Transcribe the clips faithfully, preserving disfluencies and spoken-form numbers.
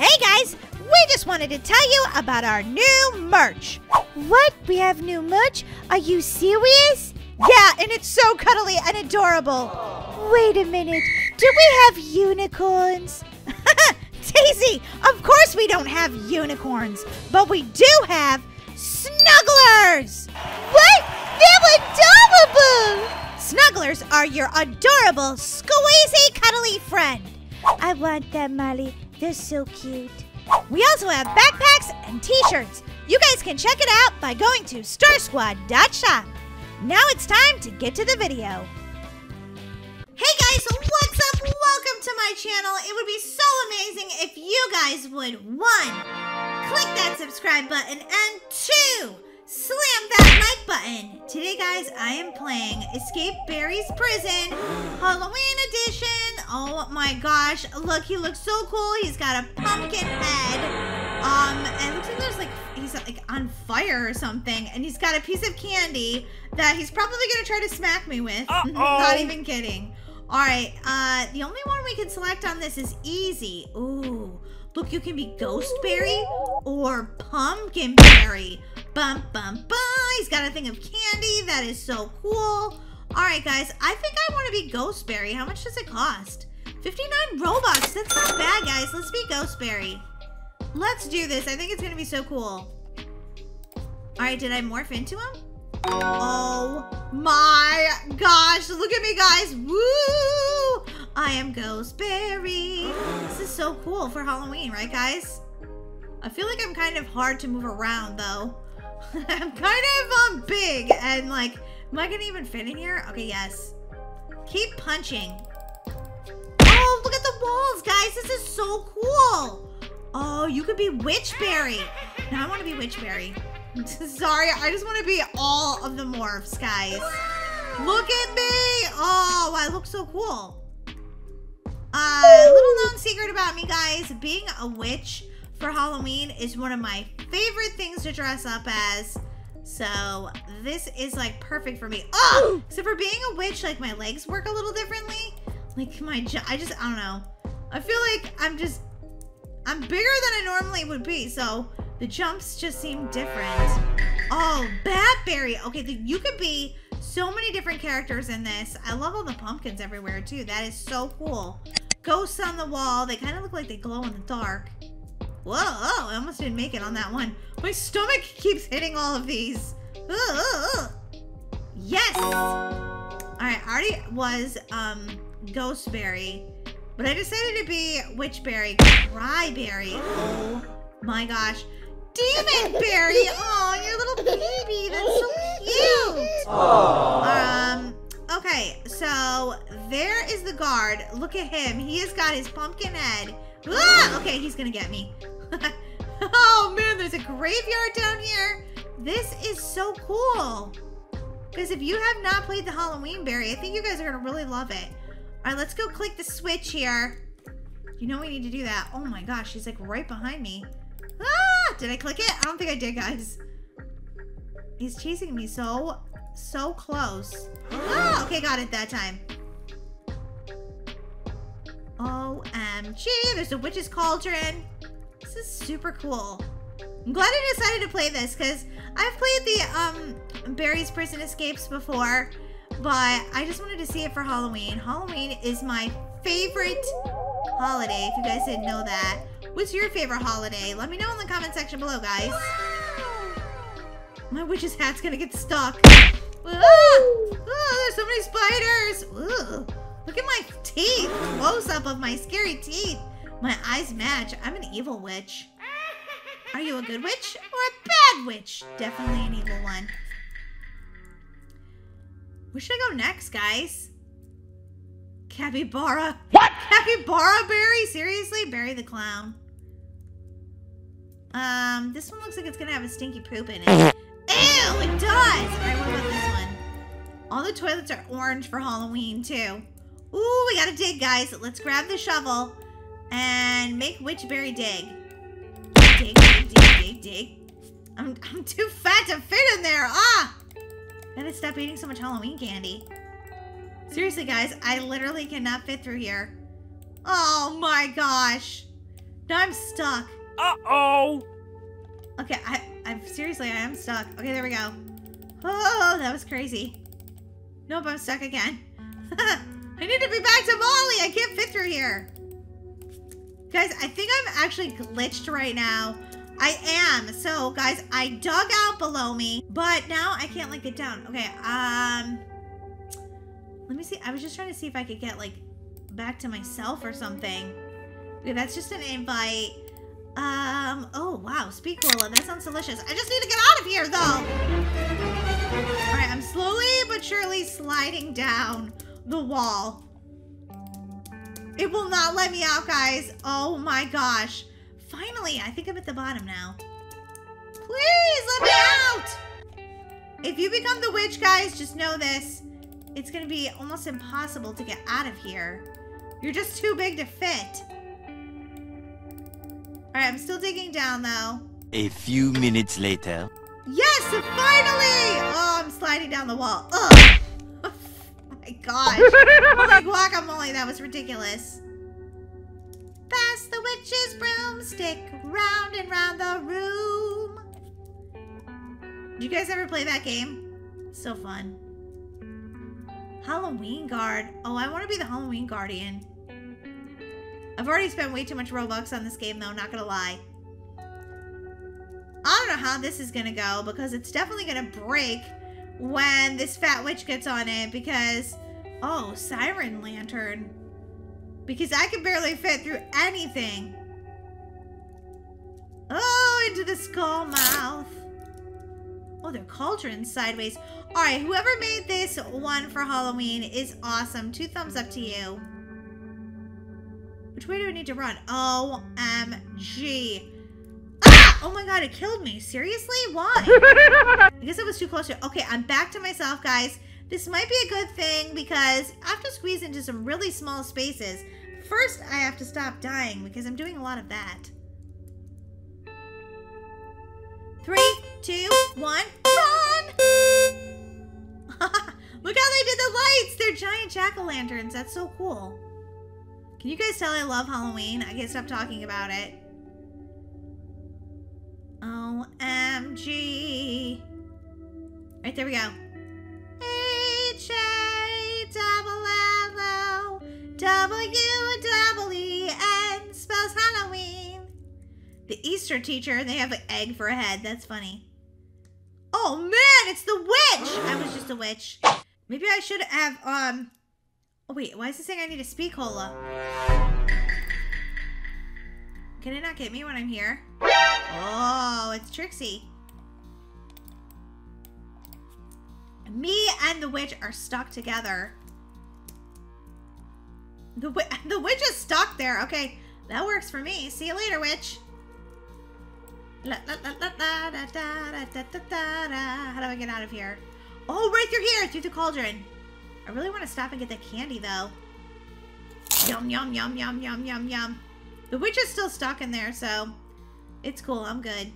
Hey guys, we just wanted to tell you about our new merch. What? We have new merch? Are you serious? Yeah, and it's so cuddly and adorable. Wait a minute, do we have unicorns? Daisy, of course we don't have unicorns, but we do have Snugglers! What? They're adorable! Snugglers are your adorable, squeezy, cuddly friend. I want them, Molly. They're so cute. We also have backpacks and t-shirts. You guys can check it out by going to star squad dot shop. Now it's time to get to the video. Hey guys, what's up? Welcome to my channel. It would be so amazing if you guys would, one, click that subscribe button, and two, slam that like button. Today guys, I am playing Escape Barry's Prison, Halloween edition. Oh my gosh, look, he looks so cool. He's got a pumpkin head. Um, and it looks like there's like, he's like on fire or something. And he's got a piece of candy that he's probably gonna try to smack me with. Uh-oh. Not even kidding. All right, uh, the only one we can select on this is easy. Ooh, look, you can be Ghostberry or Pumpkin Barry. Bum, bum, bum. He's got a thing of candy. That is so cool. Alright guys, I think I want to be Ghostberry. How much does it cost? fifty-nine Robux. That's not bad, guys. Let's be Ghostberry. Let's do this. I think it's going to be so cool. Alright, did I morph into him? Oh my gosh. Look at me, guys. Woo! I am Ghostberry. This is so cool for Halloween, right, guys? I feel like I'm kind of hard to move around, though. I'm kind of um, big and, like... Am I gonna even fit in here? Okay, yes. Keep punching. Oh, look at the walls, guys. This is so cool. Oh, you could be Witch Barry. Now I want to be Witch Barry. Sorry, I just want to be all of the morphs, guys. Look at me. Oh, I look so cool. Uh, little known secret about me, guys. Being a witch for Halloween is one of my favorite things to dress up as. So this is like perfect for me. Oh, except for being a witch, like my legs work a little differently. Like my, I just, I don't know. I feel like I'm just, I'm bigger than I normally would be. So the jumps just seem different. Oh, Bat Barry. Okay, the, you could be so many different characters in this. I love all the pumpkins everywhere too. That is so cool. Ghosts on the wall. They kind of look like they glow in the dark. Whoa, oh, I almost didn't make it on that one. My stomach keeps hitting all of these. Ugh. Yes! Alright, I already was um, Ghostberry, but I decided to be Witchberry. Cry Barry. Oh my gosh. Demon Barry! Oh, your little baby. That's so cute. Aww. Um. Okay, so there is the guard. Look at him. He has got his pumpkin head. Ah! Okay, he's gonna get me. Oh man, there's a graveyard down here. This is so cool. Because if you have not played the Halloween Barry, I think you guys are gonna really love it. All right, let's go click the switch here. You know we need to do that. Oh my gosh, he's like right behind me. Ah! Did I click it? I don't think I did, guys. He's chasing me so, so close. Ah! Okay, got it that time. O M G, there's a witch's cauldron. This is super cool. I'm glad I decided to play this because I've played the um, Barry's Prison Escapes before, but I just wanted to see it for Halloween. Halloween is my favorite holiday, if you guys didn't know that. What's your favorite holiday? Let me know in the comment section below, guys. My witch's hat's gonna get stuck. Ah! Oh, there's so many spiders. Ooh. Look at my teeth. Close up of my scary teeth. My eyes match. I'm an evil witch. Are you a good witch or a bad witch? Definitely an evil one. Where should I go next, guys? Capybara. What? Capybara Barry? Seriously? Barry the Clown. Um, this one looks like it's gonna have a stinky poop in it. Ew, it does! Alright, what about this one? All the toilets are orange for Halloween, too. Ooh, we gotta dig, guys. Let's grab the shovel and make Witchberry dig. Dig, dig, dig, dig, dig. I'm, I'm too fat to fit in there. Ah! Gotta stop eating so much Halloween candy. Seriously, guys, I literally cannot fit through here. Oh my gosh. No, I'm stuck. Uh-oh. Okay, I, I'm seriously, I am stuck. Okay, there we go. Oh, that was crazy. Nope, I'm stuck again. I need to be back to Molly. I can't fit through here. Guys, I think I'm actually glitched right now. I am. So, guys, I dug out below me, but now I can't, like, get down. Okay, um... let me see. I was just trying to see if I could get, like, back to myself or something. Okay, that's just an invite. Um, oh, wow. Speak Gorilla. That sounds delicious. I just need to get out of here, though. All right, I'm slowly but surely sliding down the wall. It will not let me out, guys. Oh, my gosh. Finally, I think I'm at the bottom now. Please, let me out! If you become the witch, guys, just know this. It's going to be almost impossible to get out of here. You're just too big to fit. All right, I'm still digging down, though. A few minutes later. Yes, finally! Oh, I'm sliding down the wall. Ugh! Oh, my gosh. Like guacamole, that was ridiculous. Pass the witch's broomstick, round and round the room. Did you guys ever play that game? So fun. Halloween guard. Oh, I want to be the Halloween guardian. I've already spent way too much Robux on this game, though, not gonna lie. I don't know how this is gonna go, because it's definitely gonna break when this fat witch gets on it, because... oh, siren lantern. Because I can barely fit through anything. Oh, into the skull mouth. Oh, they're cauldrons sideways. All right, whoever made this one for Halloween is awesome. Two thumbs up to you. Which way do I need to run? O M G. Ah! Oh my God, it killed me. Seriously? Why? I guess I was too close to it. Okay, I'm back to myself, guys. This might be a good thing because I have to squeeze into some really small spaces. First, I have to stop dying because I'm doing a lot of that. Three, two, one, run! Look how they did the lights! They're giant jack-o'-lanterns. That's so cool. Can you guys tell I love Halloween? I can't stop talking about it. O M G. All right, there we go. H A double L O W E double E N spells Halloween. The Easter teacher, they have an egg for a head. That's funny. Oh man, it's the witch! I was just a witch. Maybe I should have, um... oh wait, why is this saying I need a speak cola? Can it not get me when I'm here? Oh, it's Trixie. Me and the witch are stuck together. The, wi the witch is stuck there. Okay, that works for me. See you later, witch. La, la, la, la, la, da, da, da, da, da, da. How do I get out of here? Oh, right through here, through the cauldron. I really want to stop and get that candy, though. Yum, yum, yum, yum, yum, yum, yum. The witch is still stuck in there, so it's cool. I'm good.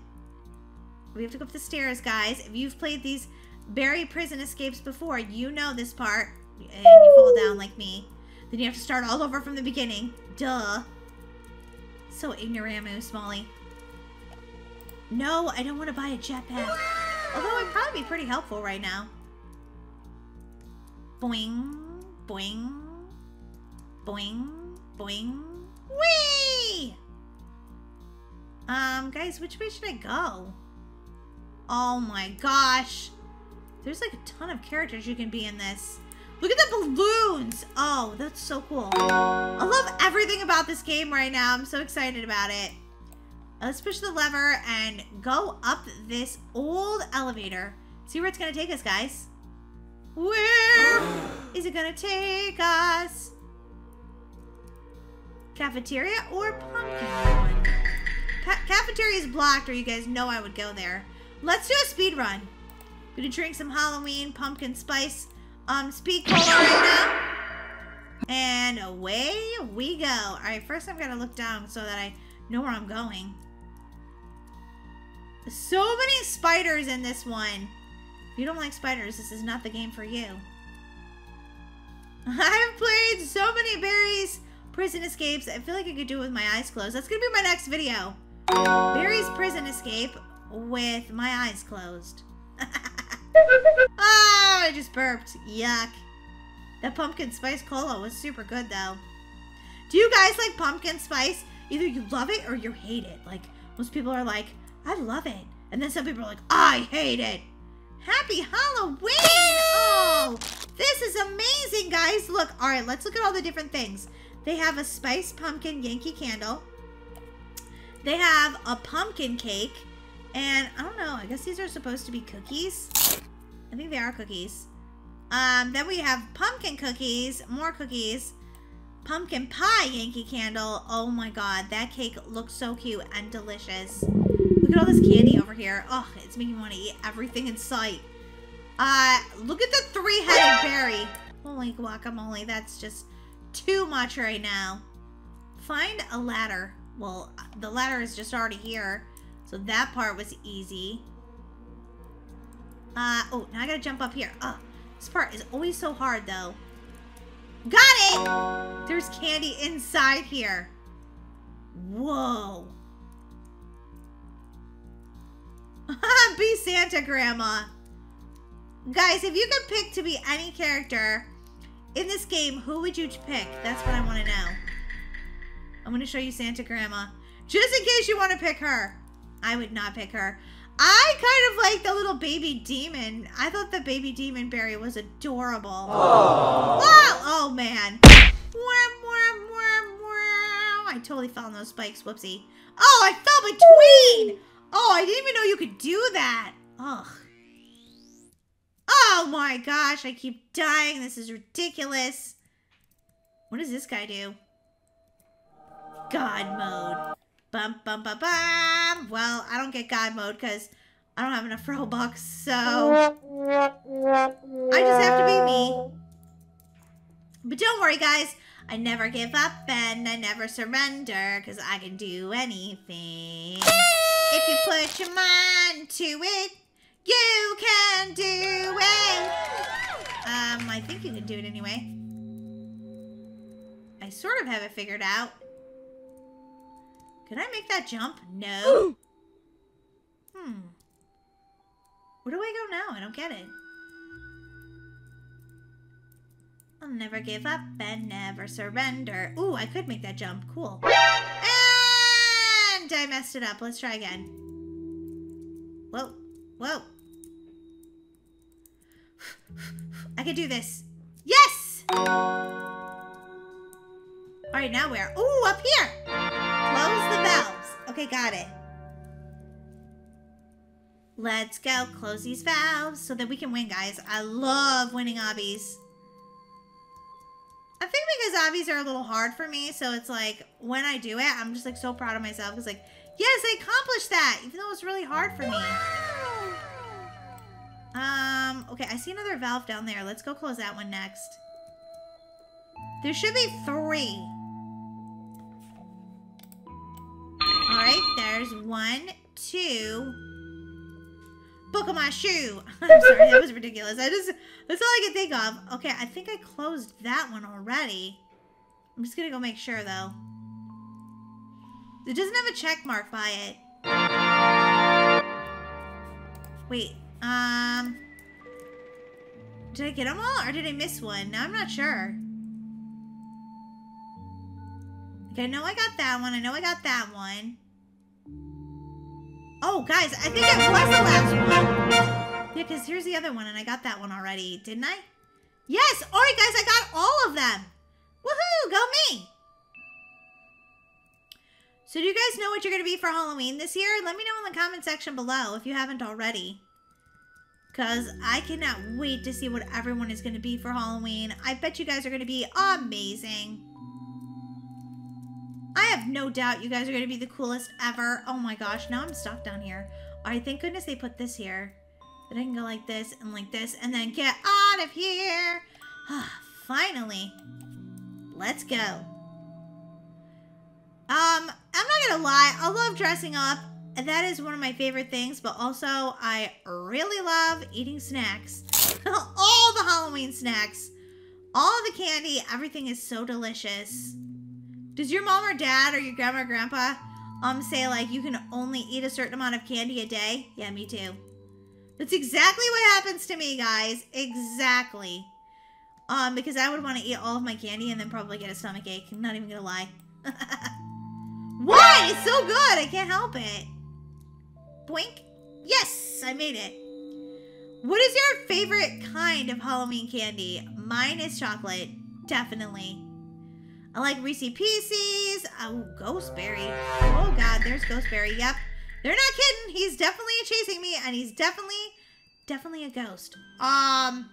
We have to go up the stairs, guys. If you've played these Barry prison escapes before, you know this part, and you fall down like me. Then you have to start all over from the beginning. Duh. So ignoramus, Molly. No, I don't want to buy a jetpack. Although it'd probably be pretty helpful right now. Boing, boing, boing, boing. Whee! Um, guys, which way should I go? Oh my gosh. There's like a ton of characters you can be in this. Look at the balloons. Oh, that's so cool. I love everything about this game right now. I'm so excited about it. Let's push the lever and go up this old elevator. See where it's going to take us, guys. Where is it going to take us? Cafeteria or pumpkin? Ca cafeteria is blocked or you guys know I would go there. Let's do a speed run. Gonna drink some Halloween pumpkin spice um speed cola right now. And away we go. Alright, first I'm gonna look down so that I know where I'm going. So many spiders in this one. If you don't like spiders, this is not the game for you. I've played so many Barry's prison escapes. I feel like I could do it with my eyes closed. That's going to be my next video. Barry's prison escape with my eyes closed. Oh, I just burped. Yuck. That pumpkin spice cola was super good, though. Do you guys like pumpkin spice? Either you love it or you hate it. Like, most people are like, I love it. And then some people are like, I hate it. Happy Halloween! Oh, this is amazing, guys. Look, all right, let's look at all the different things. They have a spiced pumpkin Yankee candle. They have a pumpkin cake. And I don't know, I guess these are supposed to be cookies. I think they are cookies. Um, then we have pumpkin cookies, more cookies, pumpkin pie Yankee candle. Oh my God, that cake looks so cute and delicious. Look at all this candy over here. Oh, it's making me want to eat everything in sight. Uh, look at the three-headed berry. Holy guacamole, that's just too much right now. Find a ladder. Well, the ladder is just already here, so that part was easy. Uh, oh, now I gotta jump up here. Oh. This part is always so hard, though. Got it! There's candy inside here. Whoa. Be Santa, Grandma. Guys, if you could pick to be any character in this game, who would you pick? That's what I want to know. I'm going to show you Santa, Grandma. Just in case you want to pick her. I would not pick her. I kind of like the little baby demon. I thought the baby demon berry was adorable. Aww. Wow. Oh, man. I totally fell on those spikes. Whoopsie. Oh, I fell between. Oh, I didn't even know you could do that. Ugh. Oh, my gosh. I keep dying. This is ridiculous. What does this guy do? God mode. Bum, bum, bum, bum. Well, I don't get God mode because I don't have enough Robux, so I just have to be me. But don't worry, guys. I never give up and I never surrender because I can do anything. If you put your mind to it, you can do it. Um, I think you can do it anyway. I sort of have it figured out. Did I make that jump? No. Ooh. Hmm. Where do I go now? I don't get it. I'll never give up and never surrender. Ooh, I could make that jump. Cool. And I messed it up. Let's try again. Whoa. Whoa. I can do this. Yes! All right, now where? Ooh, up here. Close the valves. Okay, got it. Let's go. Close these valves so that we can win, guys. I love winning obbies. I think because obbies are a little hard for me, so it's like when I do it, I'm just like so proud of myself. It's like, yes, I accomplished that, even though it was really hard for me. Wow. Um. Okay, I see another valve down there. Let's go close that one next. There should be three. There's one, two. Book of my shoe. I'm sorry, that was ridiculous. I just, that's all I could think of. Okay, I think I closed that one already. I'm just gonna go make sure though. It doesn't have a check mark by it. Wait, um, did I get them all or did I miss one? Now I'm not sure. Okay, I know I got that one. I know I got that one. Oh, guys, I think it was the last one. Yeah, because here's the other one, and I got that one already, didn't I? Yes! All right, guys, I got all of them. Woohoo! Go me! So do you guys know what you're going to be for Halloween this year? Let me know in the comment section below if you haven't already. Because I cannot wait to see what everyone is going to be for Halloween. I bet you guys are going to be amazing. I have no doubt you guys are going to be the coolest ever. Oh my gosh, now I'm stuck down here. All right, thank goodness they put this here. Then I can go like this and like this and then get out of here. Finally. Let's go. Um, I'm not going to lie. I love dressing up. That is one of my favorite things, but also I really love eating snacks. All the Halloween snacks. All the candy. Everything is so delicious. Does your mom or dad or your grandma or grandpa um say like you can only eat a certain amount of candy a day? Yeah, me too. That's exactly what happens to me, guys. Exactly. Um, because I would want to eat all of my candy and then probably get a stomach ache. I'm not even gonna lie. Why? It's so good. I can't help it. Boink. Yes, I made it. What is your favorite kind of Halloween candy? Mine is chocolate, definitely. I like Reese's Pieces. Oh, Ghostberry. Oh God, there's Ghostberry. Yep, they're not kidding. He's definitely chasing me, and he's definitely, definitely a ghost. Um.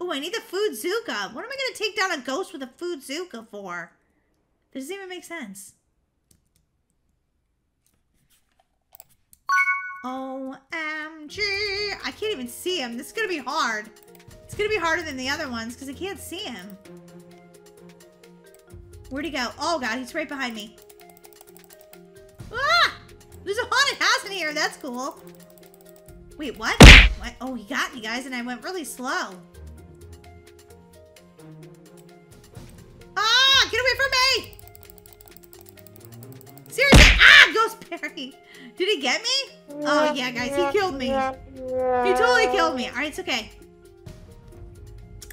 Oh, I need the Foodzooka. What am I gonna take down a ghost with a Foodzooka for? This doesn't even make sense. O M G. I can't even see him. This is gonna be hard. It's gonna be harder than the other ones because I can't see him. Where'd he go? Oh God, he's right behind me. Ah! There's a haunted house in here. That's cool. Wait, what? What? Oh, he got me, guys, and I went really slow. Ah! Get away from me! Seriously? Ah! Ghostberry. Did he get me? Oh yeah, guys, he killed me. He totally killed me. All right, it's okay.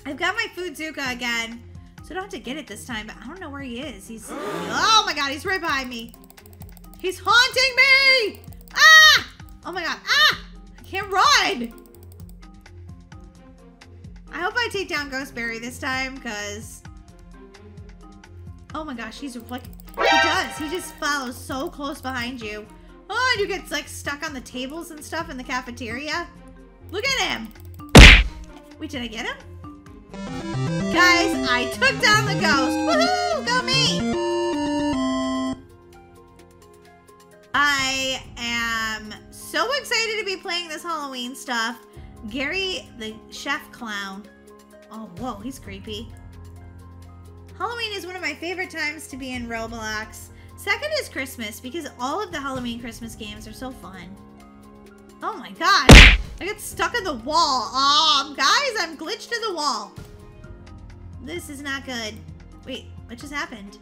I've got my Foodzooka again. So I don't have to get it this time, but I don't know where he is. He's, oh my God, he's right behind me. He's haunting me. Ah! Oh my God, ah! I can't run. I hope I take down Ghostberry this time, because, oh my gosh, he's like, he does. He just follows so close behind you. Oh, and you get like stuck on the tables and stuff in the cafeteria. Look at him. Wait, did I get him? Guys, I took down the ghost. Woohoo! Go me! I am so excited to be playing this Halloween stuff. Gary the Chef Clown. Oh, whoa, he's creepy. Halloween is one of my favorite times to be in Roblox. Second is Christmas, because all of the Halloween Christmas games are so fun. Oh my God, I got stuck in the wall. Um, guys, I'm glitched to the wall. This is not good. Wait, what just happened?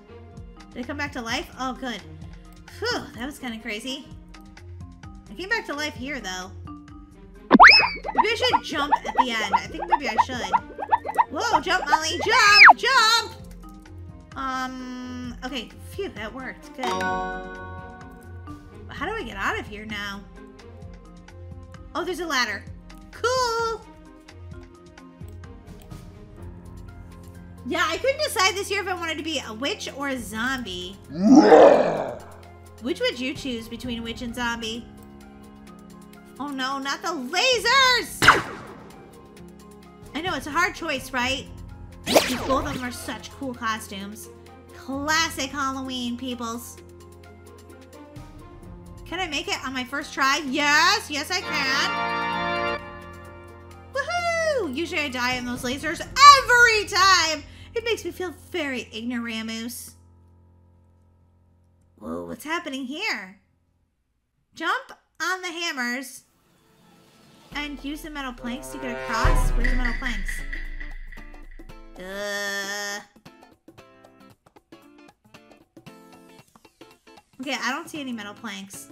Did I come back to life? Oh, good. Phew, that was kind of crazy. I came back to life here, though. Maybe I should jump at the end. I think maybe I should. Whoa, jump, Molly. Jump, jump. Um, okay. Phew, that worked. Good. How do I get out of here now? Oh, there's a ladder. Cool. Yeah, I couldn't decide this year if I wanted to be a witch or a zombie. Which would you choose between witch and zombie? Oh no, not the lasers! I know, it's a hard choice, right? Because both of them are such cool costumes. Classic Halloween, peoples. Can I make it on my first try? Yes, yes I can. Woohoo! Usually I die in those lasers every time. It makes me feel very ignoramus. Whoa, what's happening here? Jump on the hammers and use the metal planks to get across. Where's the metal planks? Uh. Okay, I don't see any metal planks.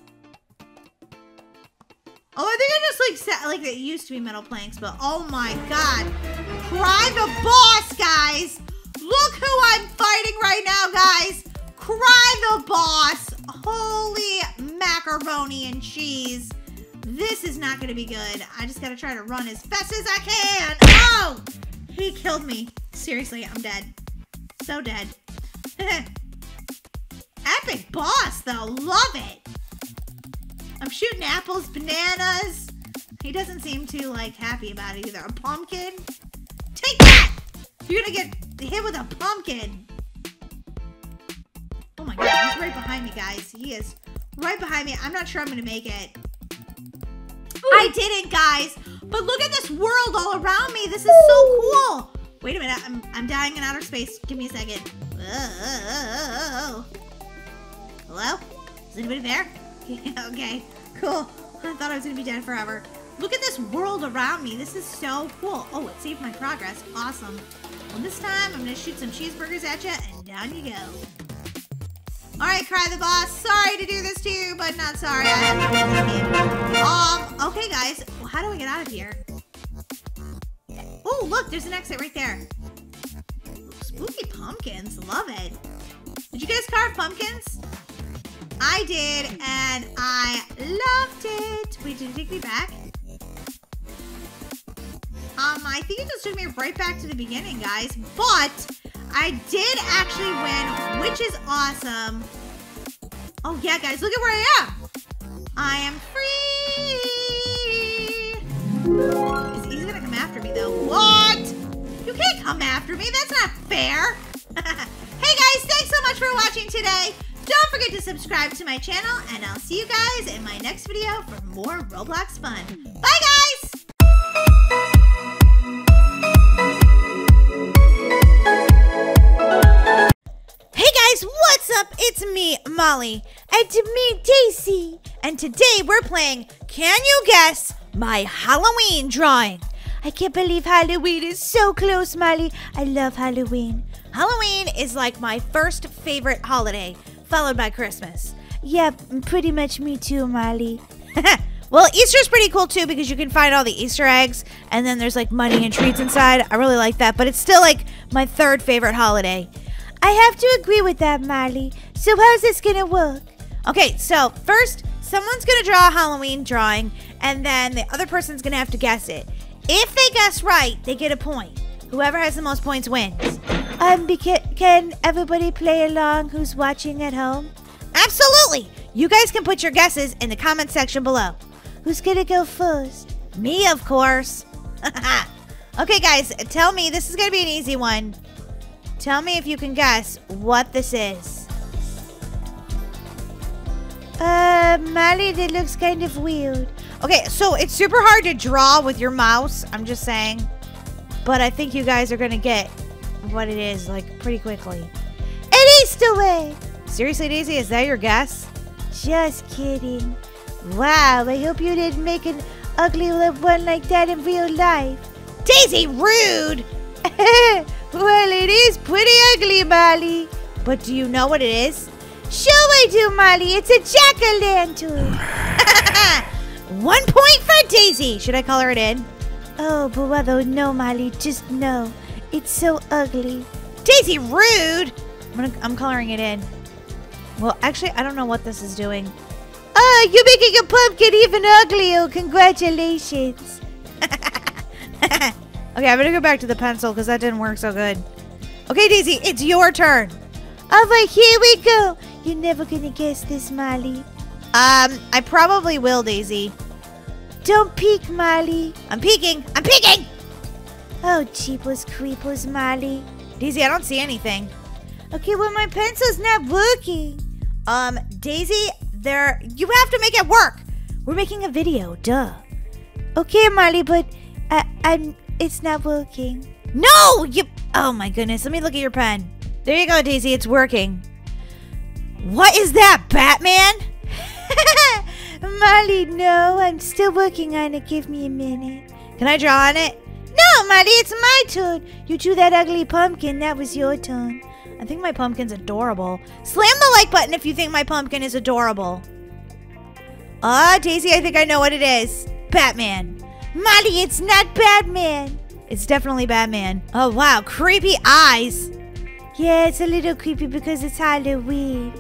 Oh, I think I just like set like it used to be metal planks, but oh my God. Cry the boss, guys. Look who I'm fighting right now, guys. Cry the boss. Holy macaroni and cheese. This is not gonna be good. I just gotta try to run as fast as I can. Oh, he killed me. Seriously, I'm dead. So dead. Epic boss, though. Love it. I'm shooting apples, bananas. He doesn't seem too, like, happy about it either. A pumpkin? Take that! You're gonna get hit with a pumpkin. Oh my God, he's right behind me, guys. He is right behind me. I'm not sure I'm gonna make it. Ooh. I didn't, guys. But look at this world all around me. This is so cool. Wait a minute. I'm, I'm dying in outer space. Give me a second. Whoa. Hello? Is anybody there? Okay, cool. I thought I was going to be dead forever. Look at this world around me. This is so cool. Oh, it saved my progress. Awesome. Well, this time I'm going to shoot some cheeseburgers at you, and down you go. Alright, Cry the Boss, sorry to do this to you, but not sorry. I have no Um, okay guys, how do I get out of here? Oh, look, there's an exit right there. Spooky pumpkins, love it. Did you guys carve pumpkins? I did, and I loved it. Wait, did it take me back? Um, I think it just took me right back to the beginning, guys. But I did actually win, which is awesome. Oh, yeah, guys, look at where I am. I am free. He's gonna come after me, though. What? You can't come after me. That's not fair. Hey, guys, thanks so much for watching today. Don't forget to subscribe to my channel, and I'll see you guys in my next video for more Roblox fun. Bye, guys! What's up? It's me, Molly, and to me, Daisy. And today we're playing, can you guess, my Halloween drawing. I can't believe Halloween is so close, Molly. I love Halloween. Halloween is like my first favorite holiday, followed by Christmas. Yeah, pretty much me too, Molly. Well, Easter's pretty cool too because you can find all the Easter eggs and then there's like money and treats inside. I really like that, but it's still like my third favorite holiday. I have to agree with that, Molly. So how's this gonna work? Okay, so first, someone's gonna draw a Halloween drawing, and then the other person's gonna have to guess it. If they guess right, they get a point. Whoever has the most points wins. Um, can everybody play along who's watching at home? Absolutely! You guys can put your guesses in the comment section below. Who's gonna go first? Me, of course. Okay, guys, tell me, this is gonna be an easy one. Tell me if you can guess what this is. Uh, Molly, that looks kind of weird. Okay, so it's super hard to draw with your mouse, I'm just saying. But I think you guys are going to get what it is, like, pretty quickly. An Easter egg! Seriously, Daisy, is that your guess? Just kidding. Wow, I hope you didn't make an ugly one like that in real life. Daisy, rude! Well, it is pretty ugly, Molly. But do you know what it is? Sure I do, Molly. It's a jack-o'-lantern. One point for Daisy. Should I color it in? Oh, brother, no, Molly. Just no. It's so ugly. Daisy, rude. I'm, gonna, I'm coloring it in. Well, actually, I don't know what this is doing. Oh, you're making a pumpkin even uglier. Congratulations. Okay, I'm gonna go back to the pencil because that didn't work so good. Okay, Daisy, it's your turn. All right, here we go. You're never gonna guess this, Molly. Um, I probably will, Daisy. Don't peek, Molly. I'm peeking. I'm peeking. Oh, jeepers creepers, Molly. Daisy, I don't see anything. Okay, well, my pencil's not working. Um, Daisy, there. You have to make it work. We're making a video, duh. Okay, Molly, but I, I'm. It's not working. No! You, oh my goodness. Let me look at your pen. There you go, Daisy. It's working. What is that, Batman? Molly, no. I'm still working on it. Give me a minute. Can I draw on it? No, Molly. It's my turn. You drew that ugly pumpkin. That was your turn. I think my pumpkin's adorable. Slam the like button if you think my pumpkin is adorable. Ah, oh, Daisy, I think I know what it is. Batman. Molly, it's not Batman. It's definitely Batman. Oh, wow. Creepy eyes. Yeah, it's a little creepy because it's Halloween.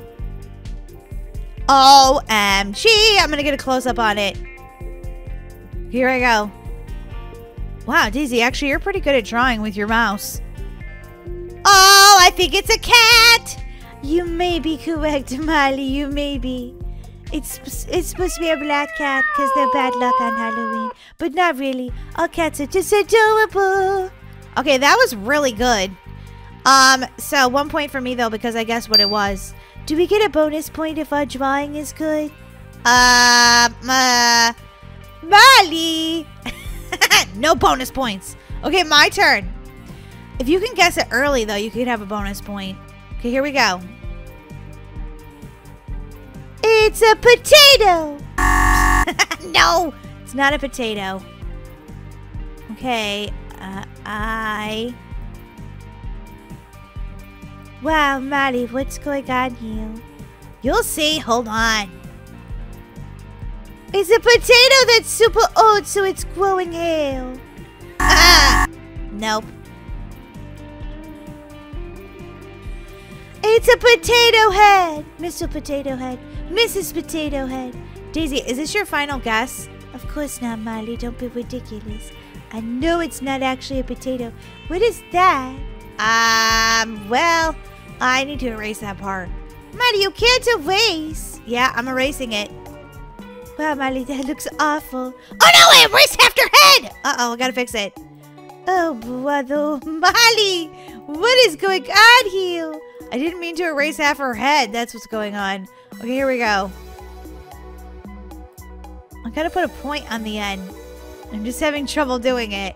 O M G. I'm going to get a close-up on it. Here I go. Wow, Daisy, actually, you're pretty good at drawing with your mouse. Oh, I think it's a cat. You may be correct, Molly. You may be. It's, it's supposed to be a black cat because they're bad luck on Halloween. But not really. All cats are just adorable. Okay, that was really good. Um, so one point for me, though, because I guessed what it was. Do we get a bonus point if our drawing is good? Uh, uh Molly! No bonus points. Okay, my turn. If you can guess it early, though, you could have a bonus point. Okay, here we go. It's a potato! No! It's not a potato. Okay, uh, I... Wow, Molly, what's going on here? You'll see. Hold on. It's a potato that's super old, so it's growing hale. Ah! Nope. It's a potato head. Mister Potato Head. Missus Potato Head. Daisy, is this your final guess? Of course not, Molly. Don't be ridiculous. I know it's not actually a potato. What is that? Um, well, I need to erase that part. Molly, you can't erase. Yeah, I'm erasing it. Wow, Molly, that looks awful. Oh, no, I erased half her head. Uh-oh, I gotta fix it. Oh, brother. Molly, what is going on here? I didn't mean to erase half her head. That's what's going on. Okay, here we go. I gotta put a point on the end. I'm just having trouble doing it.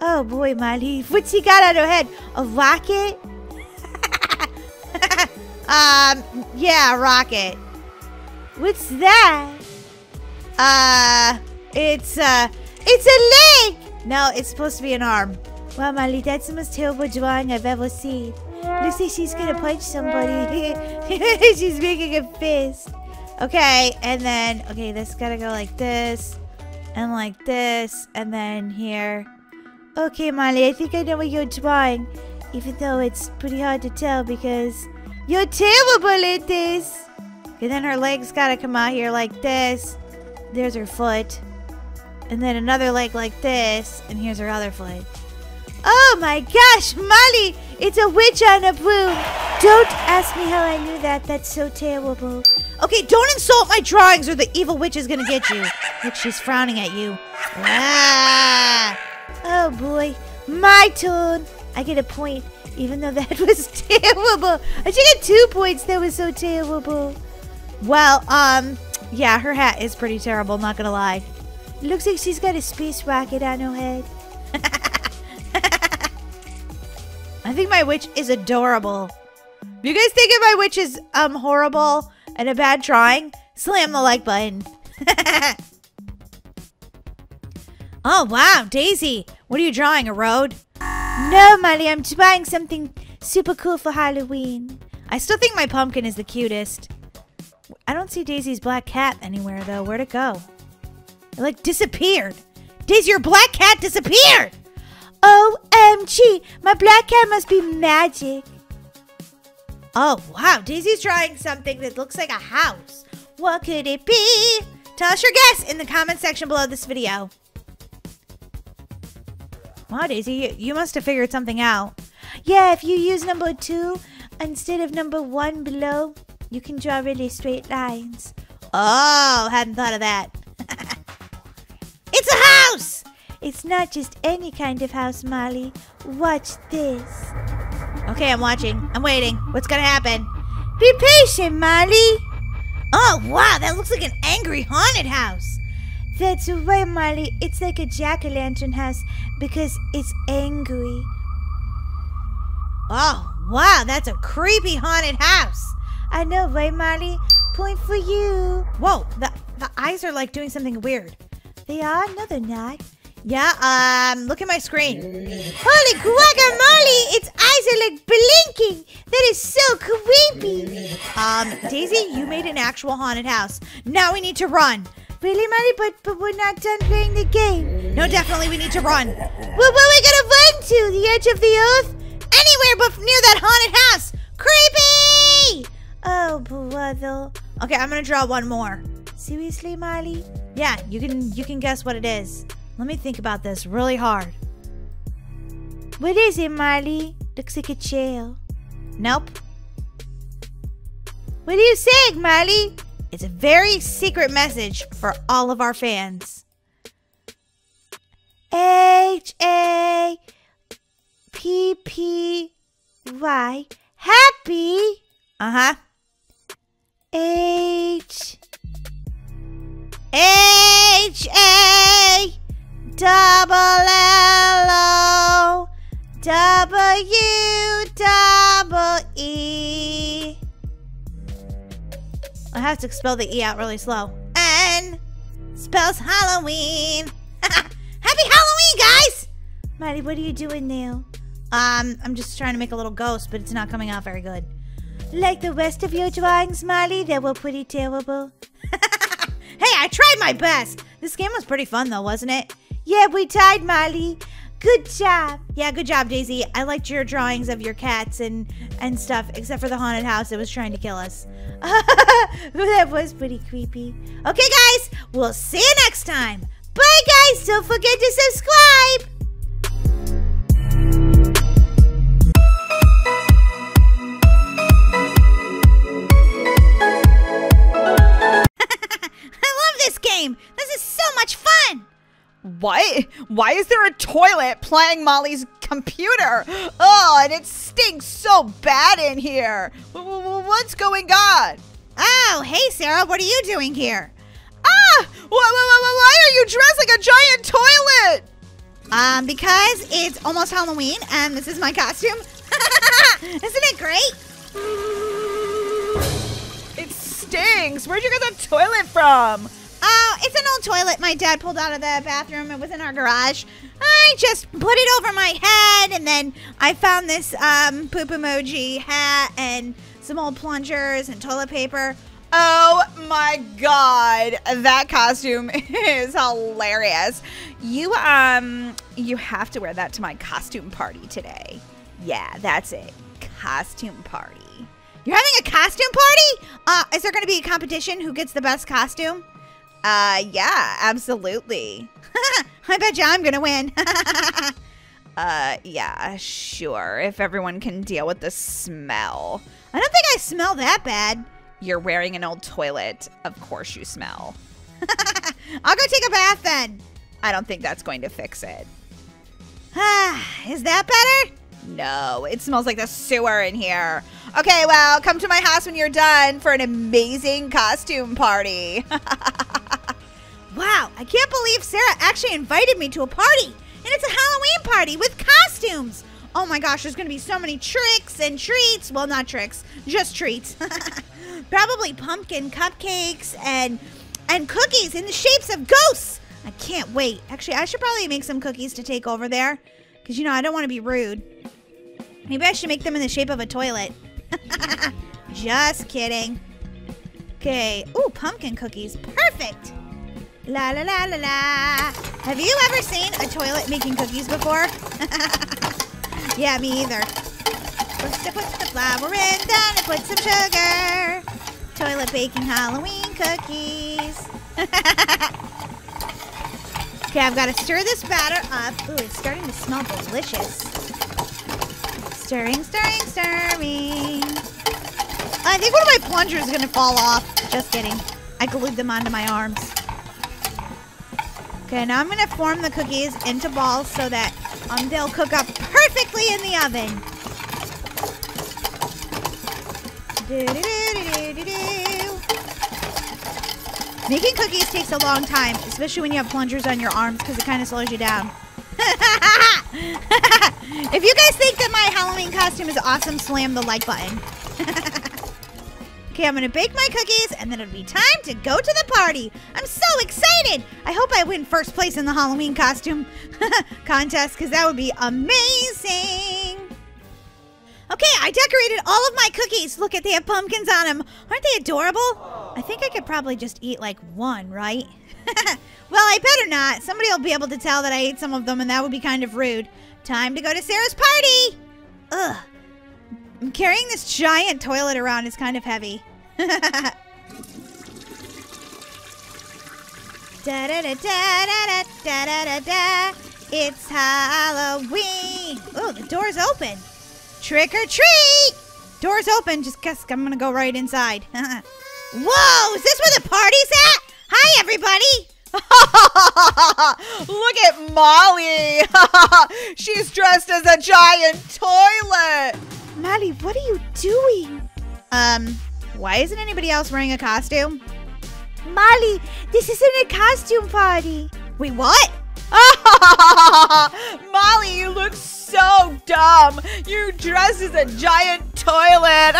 Oh boy, Molly. What's he got out of her head? A rocket? um, yeah, a rocket. What's that? Uh, it's, uh, it's a leg! No, it's supposed to be an arm. Wow, Molly, that's the most terrible drawing I've ever seen. Looks like she's gonna punch somebody. She's making a fist. Okay, and then, okay, this gotta go like this, and like this, and then here. Okay, Molly, I think I know what you're drawing, even though it's pretty hard to tell because you're terrible at this. And then her legs gotta come out here like this. There's her foot. And then another leg like this, and here's her other foot. Oh my gosh, Molly! It's a witch on a broom! Don't ask me how I knew that, that's so terrible. Okay, don't insult my drawings or the evil witch is gonna get you. Look, she's frowning at you. Ah! Oh boy, my turn! I get a point, even though that was terrible. I should get two points, that was so terrible. Well, um, yeah, her hat is pretty terrible, not gonna lie. It looks like she's got a space rocket on her head. I think my witch is adorable. If you guys think my witch is um horrible and a bad drawing, slam the like button. Oh wow, Daisy, what are you drawing? A road? No, Molly, I'm drawing something super cool for Halloween. I still think my pumpkin is the cutest. I don't see Daisy's black cat anywhere though. Where'd it go? It like disappeared. Daisy, your black cat disappeared! O M G, my black cat must be magic. Oh, wow. Daisy's drawing something that looks like a house. What could it be? Tell us your guess in the comment section below this video. Wow, Daisy, you, you must have figured something out. Yeah, if you use number two instead of number one below, you can draw really straight lines. Oh, hadn't thought of that. It's a house! It's not just any kind of house, Molly. Watch this. Okay, I'm watching. I'm waiting. What's gonna happen? Be patient, Molly. Oh, wow, that looks like an angry haunted house. That's right, Molly. It's like a jack-o'-lantern house because it's angry. Oh, wow, that's a creepy haunted house. I know, right, Molly? Point for you. Whoa, the, the eyes are like doing something weird. They are? No, they're not. Yeah, um, look at my screen. Holy guacamole! Its eyes are like blinking! That is so creepy! Um, Daisy, you made an actual haunted house. Now we need to run. Really, Molly? But, but we're not done playing the game. No, definitely we need to run. Well, where are we gonna run to? The edge of the earth? Anywhere but near that haunted house! Creepy! Oh, brother. Okay, I'm gonna draw one more. Seriously, Molly? Yeah, you can, you can guess what it is. Let me think about this really hard. What is it, Molly? Looks like a jail. Nope. What are you saying, Molly? It's a very secret message for all of our fans. H A P P Y. Happy. Uh-huh. H. H A. Double L O W double E. I have to spell the E out really slow. N spells Halloween. Happy Halloween, guys! Molly, what are you doing now? Um, I'm just trying to make a little ghost, but it's not coming out very good. Like the rest of your drawings, Molly, they were pretty terrible. Hey, I tried my best. This game was pretty fun though, wasn't it? Yeah, we tied, Molly. Good job. Yeah, good job, Daisy. I liked your drawings of your cats and, and stuff, except for the haunted house that was trying to kill us. That was pretty creepy. Okay, guys, we'll see you next time. Bye, guys. Don't forget to subscribe. What? Why is there a toilet playing Molly's computer? Oh, and it stinks so bad in here. What's going on? Oh, hey, Sarah, what are you doing here? Ah, why are you dressed like a giant toilet? Um, because it's almost Halloween, and this is my costume. Isn't it great? It stinks. Where'd you get the toilet from? Oh, it's an old toilet my dad pulled out of the bathroom. It was in our garage. I just put it over my head, and then I found this um, poop emoji hat and some old plungers and toilet paper. Oh my God, that costume is hilarious. You um, you have to wear that to my costume party today. Yeah, that's it, costume party. You're having a costume party? Uh, is there gonna be a competition who gets the best costume? Uh, yeah, absolutely. I bet you I'm gonna win. uh, yeah, sure. If everyone can deal with the smell. I don't think I smell that bad. You're wearing an old toilet. Of course you smell. I'll go take a bath then. I don't think that's going to fix it. Is that better? No, it smells like the sewer in here. Okay, well, come to my house when you're done for an amazing costume party. Wow, I can't believe Sarah actually invited me to a party. And it's a Halloween party with costumes. Oh my gosh, there's going to be so many tricks and treats. Well, not tricks, just treats. Probably pumpkin cupcakes and, and cookies in the shapes of ghosts. I can't wait. Actually, I should probably make some cookies to take over there. Because, you know, I don't want to be rude. Maybe I should make them in the shape of a toilet. Just kidding. Okay. Ooh, pumpkin cookies. Perfect. La la la la la. Have you ever seen a toilet making cookies before? Yeah, me either. First I put the flour in, then I put some sugar. Toilet baking Halloween cookies. Okay, I've got to stir this batter up. Ooh, it's starting to smell delicious. Stirring, stirring, stirring. I think one of my plungers is going to fall off. Just kidding. I glued them onto my arms. Okay, now I'm going to form the cookies into balls so that um, they'll cook up perfectly in the oven. Do-do-do-do-do-do-do. Making cookies takes a long time, especially when you have plungers on your arms because it kind of slows you down. If you guys think that my Halloween costume is awesome, slam the like button. Okay, I'm going to bake my cookies and then it'll be time to go to the party. I'm so excited. I hope I win first place in the Halloween costume contest because that would be amazing. Okay, I decorated all of my cookies. Look at, they have pumpkins on them. Aren't they adorable? I think I could probably just eat like one, right? Well, I better not. Somebody will be able to tell that I ate some of them, and that would be kind of rude. Time to go to Sarah's party. Ugh. Carrying this giant toilet around is kind of heavy. Da da da da da da da da da. It's Halloween. Oh, the door's open. Trick or treat. Door's open. Just guess I'm gonna go right inside. Whoa, is this where the party's at? Hi, everybody. Look at Molly. She's dressed as a giant toilet. Molly, what are you doing? Um, why isn't anybody else wearing a costume? Molly, this isn't a costume party. Wait, what? Molly, you look so dumb. You dressed as a giant toilet.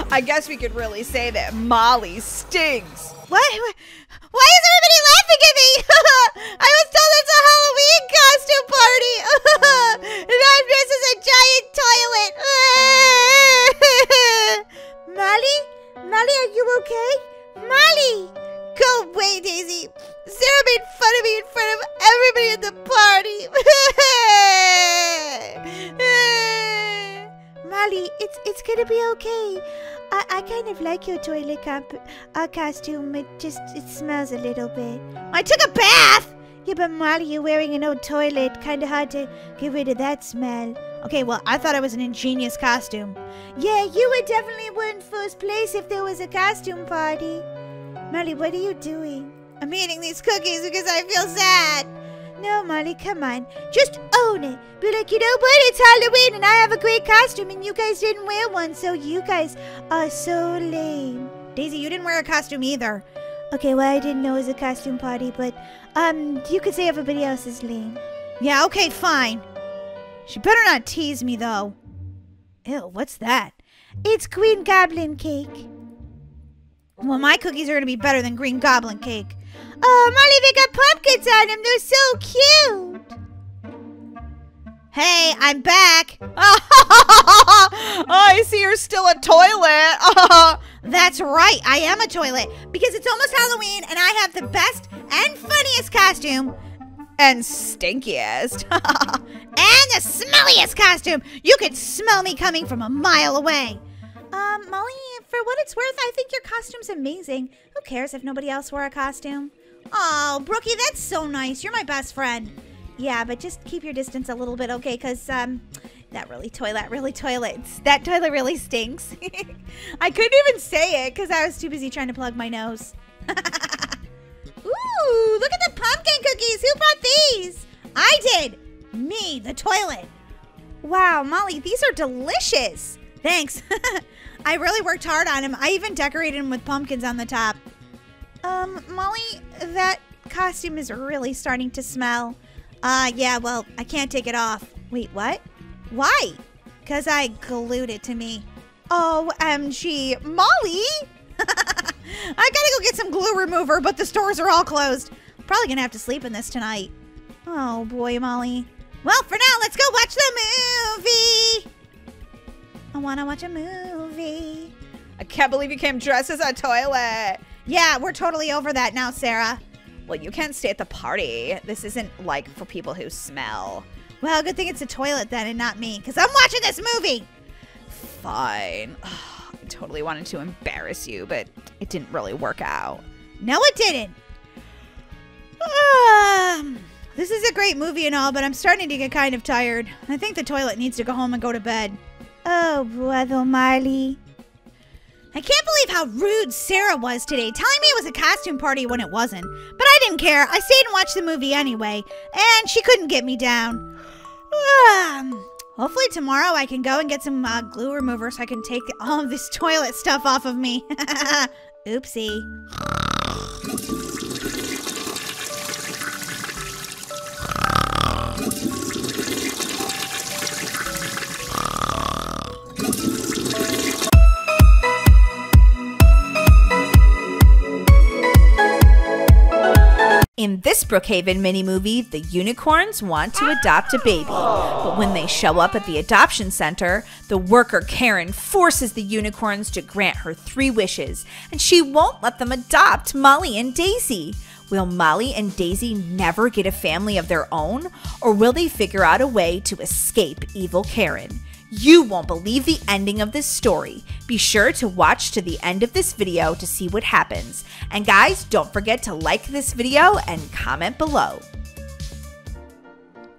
I guess we could really say that Molly stinks. What? Why is everybody laughing at me? I was told it's a Halloween costume party. And I'm dressed as a giant toilet. way, Daisy. Sarah made fun of me in front of everybody at the party. Molly, it's it's gonna be okay. I, I kind of like your toilet comp- uh, costume. It just it smells a little bit. I took a bath. Yeah, but Molly, you're wearing an old toilet. Kind of hard to get rid of that smell. Okay, well, I thought it was an ingenious costume. Yeah, you would definitely win first place if there was a costume party. Molly, what are you doing? I'm eating these cookies because I feel sad. No, Molly, come on. Just own it. Be like, you know what? It's Halloween and I have a great costume and you guys didn't wear one, so you guys are so lame. Daisy, you didn't wear a costume either. Okay, well, I didn't know it was a costume party, but um, you could say everybody else is lame. Yeah, okay, fine. She better not tease me, though. Ew, what's that? It's Green Goblin cake. Well, my cookies are going to be better than Green Goblin cake. Oh, Molly, they got pumpkins on them. They're so cute. Hey, I'm back. Oh, I see you're still a toilet. Oh, that's right. I am a toilet because it's almost Halloween, and I have the best and funniest costume. And stinkiest. And the smelliest costume. You could smell me coming from a mile away. Um, Molly, for what it's worth, I think your costume's amazing. Who cares if nobody else wore a costume? Oh, Brookie, that's so nice. You're my best friend. Yeah, but just keep your distance a little bit, okay? Because, um, that really toilet, really toilets. That toilet really stinks. I couldn't even say it because I was too busy trying to plug my nose. Ooh, look at the pumpkin cookies. Who bought these? I did. Me, the toilet. Wow, Molly, these are delicious. Thanks. I really worked hard on them. I even decorated them with pumpkins on the top. Um, Molly, that costume is really starting to smell. Uh, yeah, well, I can't take it off. Wait, what? Why? Because I glued it to me. O M G, Molly! I gotta go get some glue remover, but the stores are all closed. Probably gonna have to sleep in this tonight. Oh boy, Molly. Well, for now, let's go watch the movie. I wanna watch a movie. I can't believe you came dressed as a toilet. Yeah, we're totally over that now, Sarah. Well, you can't stay at the party. This isn't like for people who smell. Well, good thing it's a toilet then and not me, because I'm watching this movie. Fine. Totally wanted to embarrass you, but it didn't really work out. No, it didn't. Um, this is a great movie and all, but I'm starting to get kind of tired. I think the toilet needs to go home and go to bed. Oh, brother Molly. I can't believe how rude Sarah was today, telling me it was a costume party when it wasn't. But I didn't care. I stayed and watched the movie anyway, and she couldn't get me down. Um... Hopefully tomorrow I can go and get some uh, glue remover so I can take all of this toilet stuff off of me. Oopsie. In this Brookhaven mini-movie, the unicorns want to adopt a baby. But when they show up at the adoption center, the worker Karen forces the unicorns to grant her three wishes, and she won't let them adopt Molly and Daisy. Will Molly and Daisy never get a family of their own, or will they figure out a way to escape evil Karen? You won't believe the ending of this story. Be sure to watch to the end of this video to see what happens. And guys, don't forget to like this video and comment below.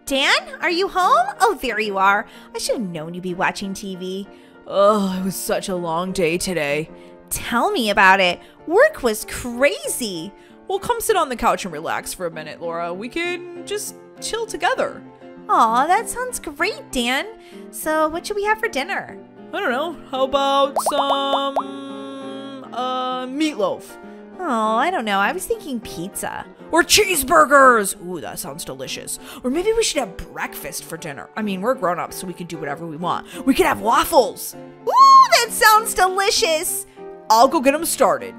Dan, are you home? Oh, there you are. I should have known you'd be watching T V. Oh, it was such a long day today. Tell me about it. Work was crazy. Well, come sit on the couch and relax for a minute, Laura. We can just chill together. Aw, that sounds great, Dan. So, what should we have for dinner? I don't know. How about some... Uh, meatloaf? Oh, I don't know. I was thinking pizza. Or cheeseburgers! Ooh, that sounds delicious. Or maybe we should have breakfast for dinner. I mean, we're grown-ups, so we can do whatever we want. We could have waffles! Ooh, that sounds delicious! I'll go get them started.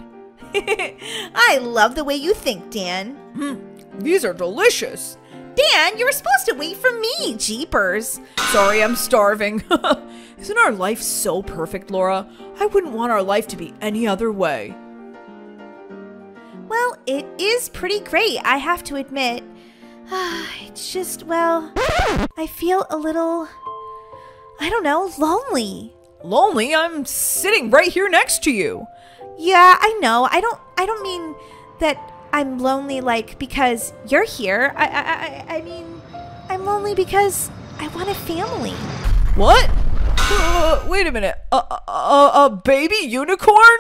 I love the way you think, Dan. Mm, these are delicious. Dan, you were supposed to wait for me, jeepers. Sorry, I'm starving. Isn't our life so perfect, Laura? I wouldn't want our life to be any other way. Well, it is pretty great, I have to admit. It's just, well, I feel a little, I don't know, lonely. Lonely? I'm sitting right here next to you. Yeah, I know. I don't, I don't mean that I'm lonely, like, because you're here. I, I, I, I mean, I'm lonely because I want a family. What? Uh, wait a minute. A, a, a baby unicorn?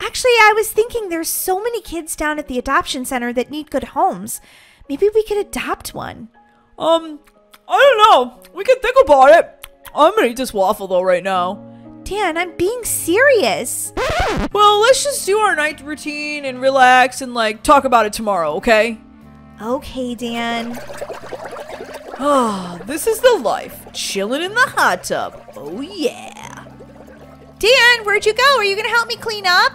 Actually, I was thinking there's so many kids down at the adoption center that need good homes. Maybe we could adopt one. Um, I don't know. We can think about it. I'm gonna eat this waffle though right now. Dan, I'm being serious. Well, let's just do our night routine and relax and like talk about it tomorrow, okay? Okay, Dan. Oh, this is the life. Chilling in the hot tub. Oh yeah. Dan, where'd you go? Are you gonna help me clean up?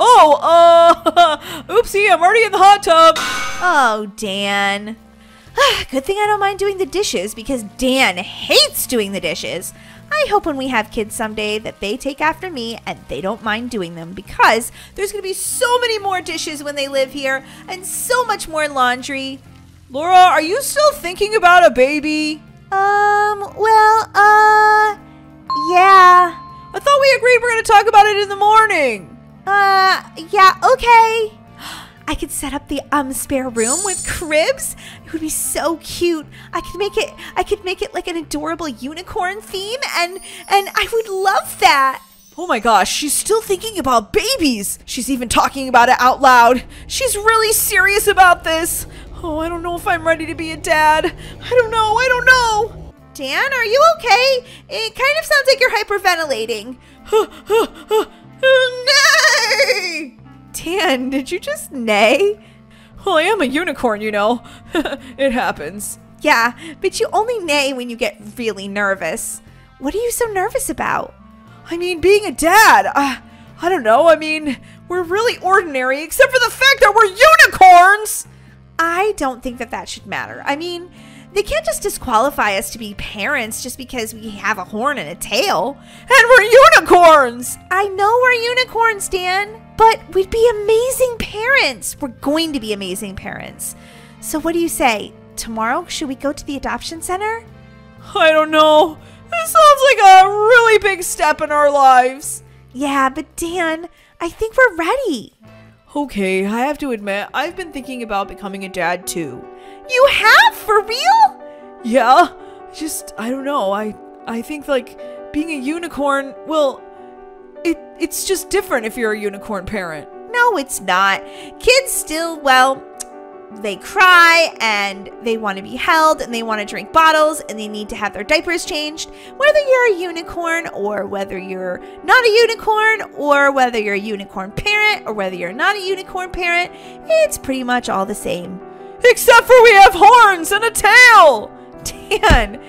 Oh, uh, oopsie, I'm already in the hot tub. Oh, Dan. Good thing I don't mind doing the dishes because Dan hates doing the dishes. I hope when we have kids someday that they take after me and they don't mind doing them because there's going to be so many more dishes when they live here and so much more laundry. Laura, are you still thinking about a baby? Um, well, uh, yeah. I thought we agreed we're going to talk about it in the morning. Uh, yeah, okay. I could set up the um spare room with cribs. It would be so cute. I could make it I could make it like an adorable unicorn theme and and I would love that. Oh my gosh, she's still thinking about babies. She's even talking about it out loud. She's really serious about this. Oh, I don't know if I'm ready to be a dad. I don't know. I don't know. Dan, are you okay? It kind of sounds like you're hyperventilating. Nay! Dan, did you just neigh? Well, I am a unicorn, you know. It happens. Yeah, but you only neigh when you get really nervous. What are you so nervous about? I mean, being a dad. I, I don't know. I mean, we're really ordinary, except for the fact that we're unicorns. I don't think that that should matter. I mean, they can't just disqualify us to be parents just because we have a horn and a tail. And we're unicorns! I know we're unicorns, Dan, but we'd be amazing parents. We're going to be amazing parents. So what do you say? Tomorrow, should we go to the adoption center? I don't know. This sounds like a really big step in our lives. Yeah, but Dan, I think we're ready. Okay, I have to admit, I've been thinking about becoming a dad too. You have? For real? Yeah. Just, I don't know. I I think, like, being a unicorn, well, it it's just different if you're a unicorn parent. No, it's not. Kids still, well, they cry and they want to be held and they want to drink bottles and they need to have their diapers changed. Whether you're a unicorn or whether you're not a unicorn or whether you're a unicorn parent or whether you're not a unicorn parent, it's pretty much all the same. Except for we have horns and a tail! Dan!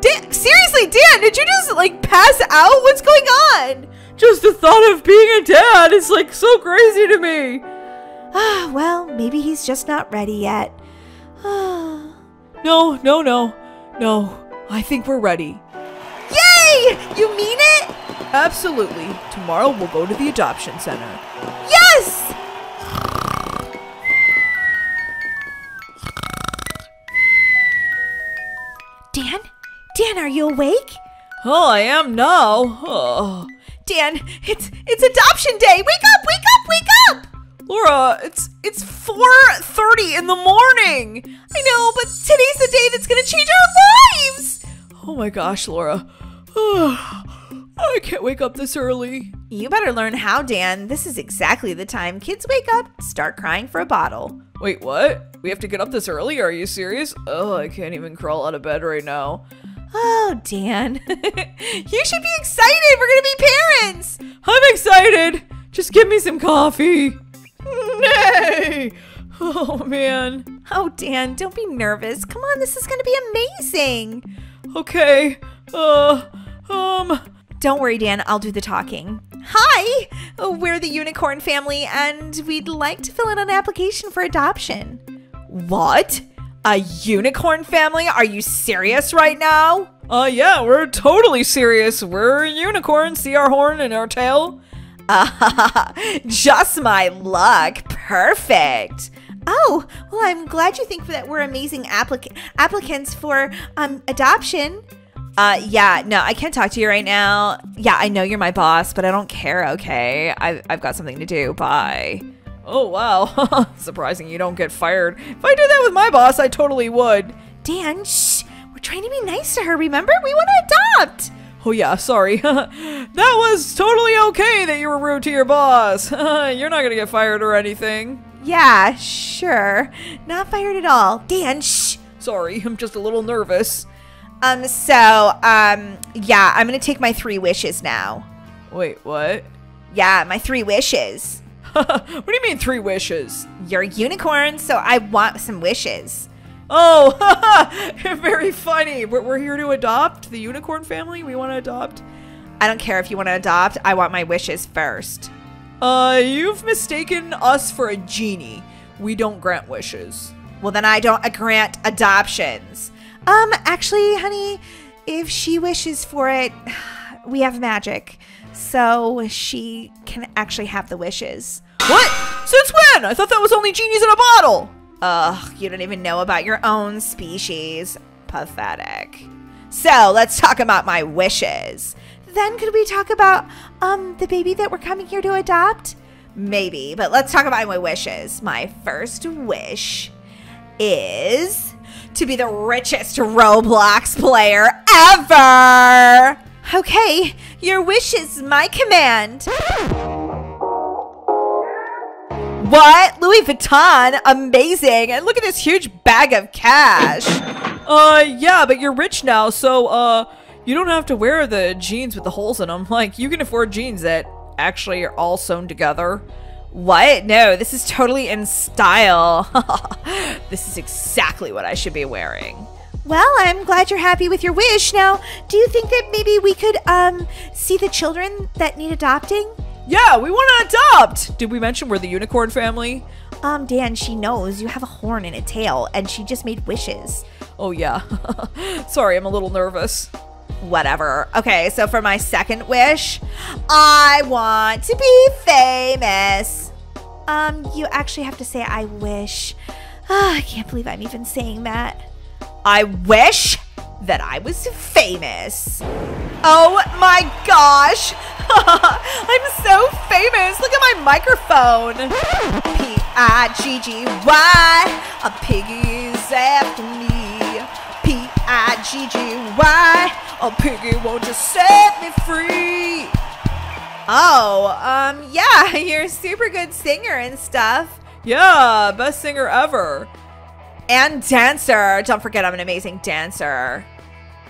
Dan! Seriously, Dan, did you just, like, pass out? What's going on? Just the thought of being a dad is, like, so crazy to me. Ah, well, maybe he's just not ready yet. Ah. No, no, no. No, I think we're ready. Yay! You mean it? Absolutely. Tomorrow we'll go to the adoption center. Yes! Dan? Dan, are you awake? Oh, I am now. Oh. Dan, it's it's adoption day. Wake up, wake up, wake up! Laura, it's it's four thirty in the morning. I know, but today's the day that's going to change our lives. Oh my gosh, Laura. Oh, I can't wake up this early. You better learn how, Dan. This is exactly the time kids wake up, start crying for a bottle. Wait, what? We have to get up this early? Are you serious? Oh, I can't even crawl out of bed right now. Oh, Dan. You should be excited. We're going to be parents. I'm excited. Just give me some coffee. Nay. Oh, man. Oh, Dan, don't be nervous. Come on. This is going to be amazing. Okay. Uh, um... Don't worry, Dan. I'll do the talking. Hi! We're the Unicorn Family, and we'd like to fill in an application for adoption. What? A Unicorn Family? Are you serious right now? Uh, yeah, we're totally serious. We're unicorns. See our horn and our tail? Uh, just my luck. Perfect. Oh, well, I'm glad you think that we're amazing applic applicants for um, adoption. Uh, yeah, no, I can't talk to you right now. Yeah, I know you're my boss, but I don't care, okay? I've, I've got something to do. Bye. Oh, wow. Surprising you don't get fired. If I did that with my boss, I totally would. Dan, shh. We're trying to be nice to her, remember? We want to adopt. Oh, yeah, sorry. That was totally okay that you were rude to your boss. You're not going to get fired or anything. Yeah, sure. Not fired at all. Dan, shh. Sorry, I'm just a little nervous. Um, so, um, yeah, I'm going to take my three wishes now. Wait, what? Yeah, my three wishes. What do you mean three wishes? You're a unicorn, so I want some wishes. Oh, very funny. We're, we're here to adopt the unicorn family. We want to adopt. I don't care if you want to adopt. I want my wishes first. Uh, you've mistaken us for a genie. We don't grant wishes. Well, then I don't uh, grant adoptions. Um, actually, honey, if she wishes for it, we have magic. So she can actually have the wishes. What? Since when? I thought that was only genies in a bottle. Ugh, you don't even know about your own species. Pathetic. So let's talk about my wishes. Then could we talk about um the baby that we're coming here to adopt? Maybe, but let's talk about my wishes. My first wish is to be the richest Roblox player ever. Okay, your wish is my command. What? Louis Vuitton? Amazing. And look at this huge bag of cash. Uh, yeah, but you're rich now, so, uh, you don't have to wear the jeans with the holes in them. Like, you can afford jeans that actually are all sewn together. What? No, this is totally in style. This is exactly what I should be wearing. Well, I'm glad you're happy with your wish. Now, do you think that maybe we could, um, see the children that need adopting? Yeah, we want to adopt! Did we mention we're the unicorn family? Um, Dan, she knows you have a horn and a tail, and she just made wishes. Oh, yeah. Sorry, I'm a little nervous. Whatever. Okay, so for my second wish, I want to be famous. Um, you actually have to say I wish. Oh, I can't believe I'm even saying that. I wish that I was famous. Oh my gosh. I'm so famous. Look at my microphone. P I G G Y. A piggy is after me. P I G G Y. A piggy won't just set me free. Oh, um, yeah, you're a super good singer and stuff. Yeah, best singer ever. And dancer. Don't forget I'm an amazing dancer.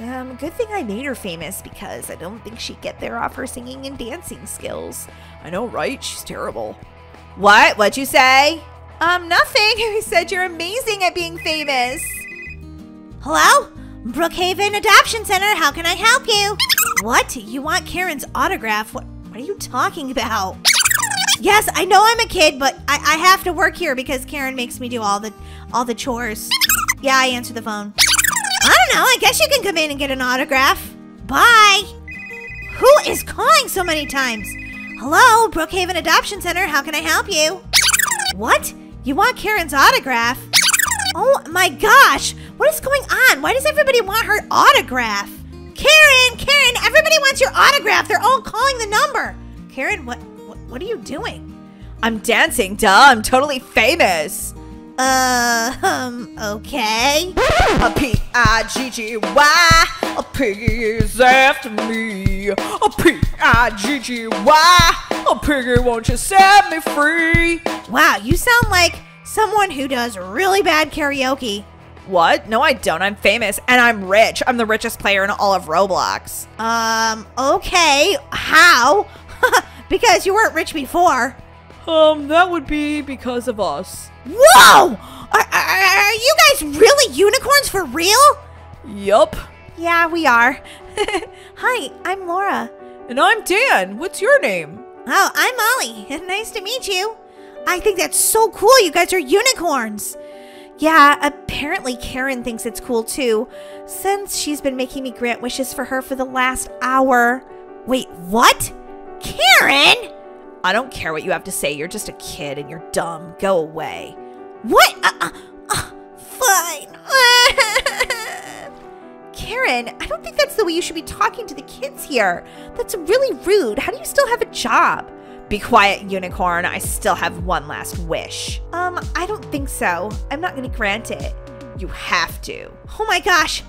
Um, good thing I made her famous because I don't think she'd get there off her singing and dancing skills. I know, right? She's terrible. What? What'd you say? Um, nothing. I said you're amazing at being famous. Hello? Brookhaven Adoption Center. How can I help you? What? You want Karen's autograph? What, what are you talking about? Yes, I know I'm a kid, but I, I have to work here because Karen makes me do all the all the chores. Yeah, I answer the phone. I don't know. I guess you can come in and get an autograph. Bye. Who is calling so many times? Hello, Brookhaven Adoption Center. How can I help you? What? You want Karen's autograph? Oh my gosh. What is going on? Why does everybody want her autograph? Karen, Karen, everybody wants your autograph. They're all calling the number. Karen, what, what, what are you doing? I'm dancing, duh. I'm totally famous. Uh, um, okay. A P I G G Y, a piggy is after me. A P I G G Y, a piggy won't you set me free. Wow, you sound like someone who does really bad karaoke. What? No, I don't. I'm famous and I'm rich. I'm the richest player in all of Roblox. Um, okay. How? Because you weren't rich before. Um, that would be because of us. Whoa! Are, are, are you guys really unicorns for real? Yup. Yeah, we are. Hi, I'm Laura. And I'm Dan. What's your name? Oh, I'm Molly. Nice to meet you. I think that's so cool. You guys are unicorns. Yeah, apparently Karen thinks it's cool too, since she's been making me grant wishes for her for the last hour. Wait, what? Karen? I don't care what you have to say. You're just a kid and you're dumb. Go away. What? Uh, uh, uh, fine. Karen, I don't think that's the way you should be talking to the kids here. That's really rude. How do you still have a job? Be quiet, unicorn. I still have one last wish. Um, I don't think so. I'm not going to grant it. You have to. Oh my gosh.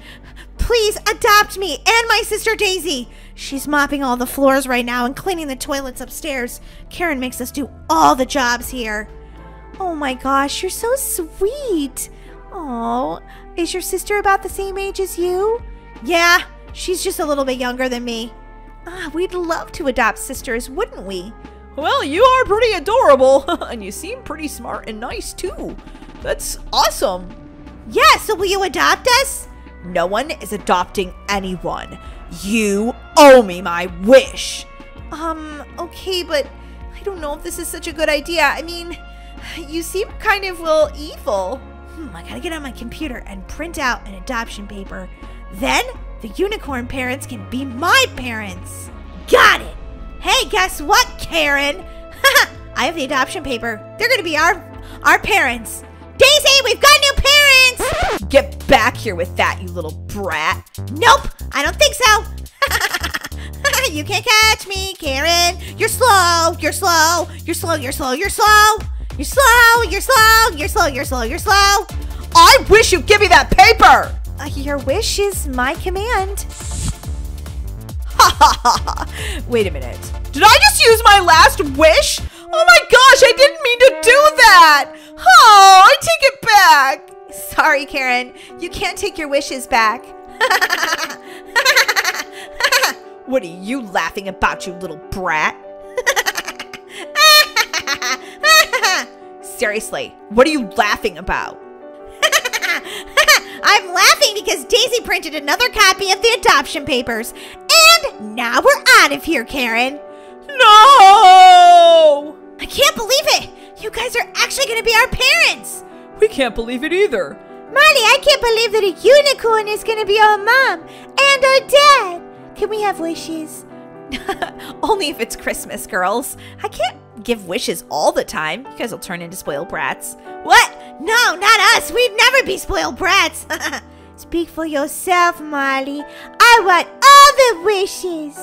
Please adopt me and my sister Daisy. She's mopping all the floors right now and cleaning the toilets upstairs. Karen makes us do all the jobs here. Oh my gosh, you're so sweet. Oh, is your sister about the same age as you? Yeah, she's just a little bit younger than me. Ah, we'd love to adopt sisters, wouldn't we? Well, you are pretty adorable, and you seem pretty smart and nice too. That's awesome. Yeah, so will you adopt us? No one is adopting anyone. You owe me my wish. Um, okay, but I don't know if this is such a good idea. I mean, you seem kind of, well, evil. Hmm, I gotta get on my computer and print out an adoption paper. Then the unicorn parents can be my parents. Got it. Hey, guess what, Karen? I have the adoption paper. They're gonna be our our parents. Daisy, we've got new parents! Get back here with that, you little brat. Nope, I don't think so. You can't catch me, Karen. You're slow, you're slow, you're slow, you're slow, you're slow. You're slow, you're slow, you're slow, you're slow, you're slow. I wish you'd give me that paper. Uh, your wish is my command. Ha ha ha. Wait a minute. Did I just use my last wish? Oh my gosh, I didn't mean to do that. Oh, I take it back. Sorry, Karen. You can't take your wishes back. What are you laughing about, you little brat? Seriously, what are you laughing about? I'm laughing because Daisy printed another copy of the adoption papers. And now we're out of here, Karen. No! I can't believe it. You guys are actually going to be our parents! We can't believe it either. Molly, I can't believe that a unicorn is going to be our mom and our dad. Can we have wishes? Only if it's Christmas, girls. I can't give wishes all the time. You guys will turn into spoiled brats. What? No, not us. We'd never be spoiled brats. Speak for yourself, Molly. I want all the wishes.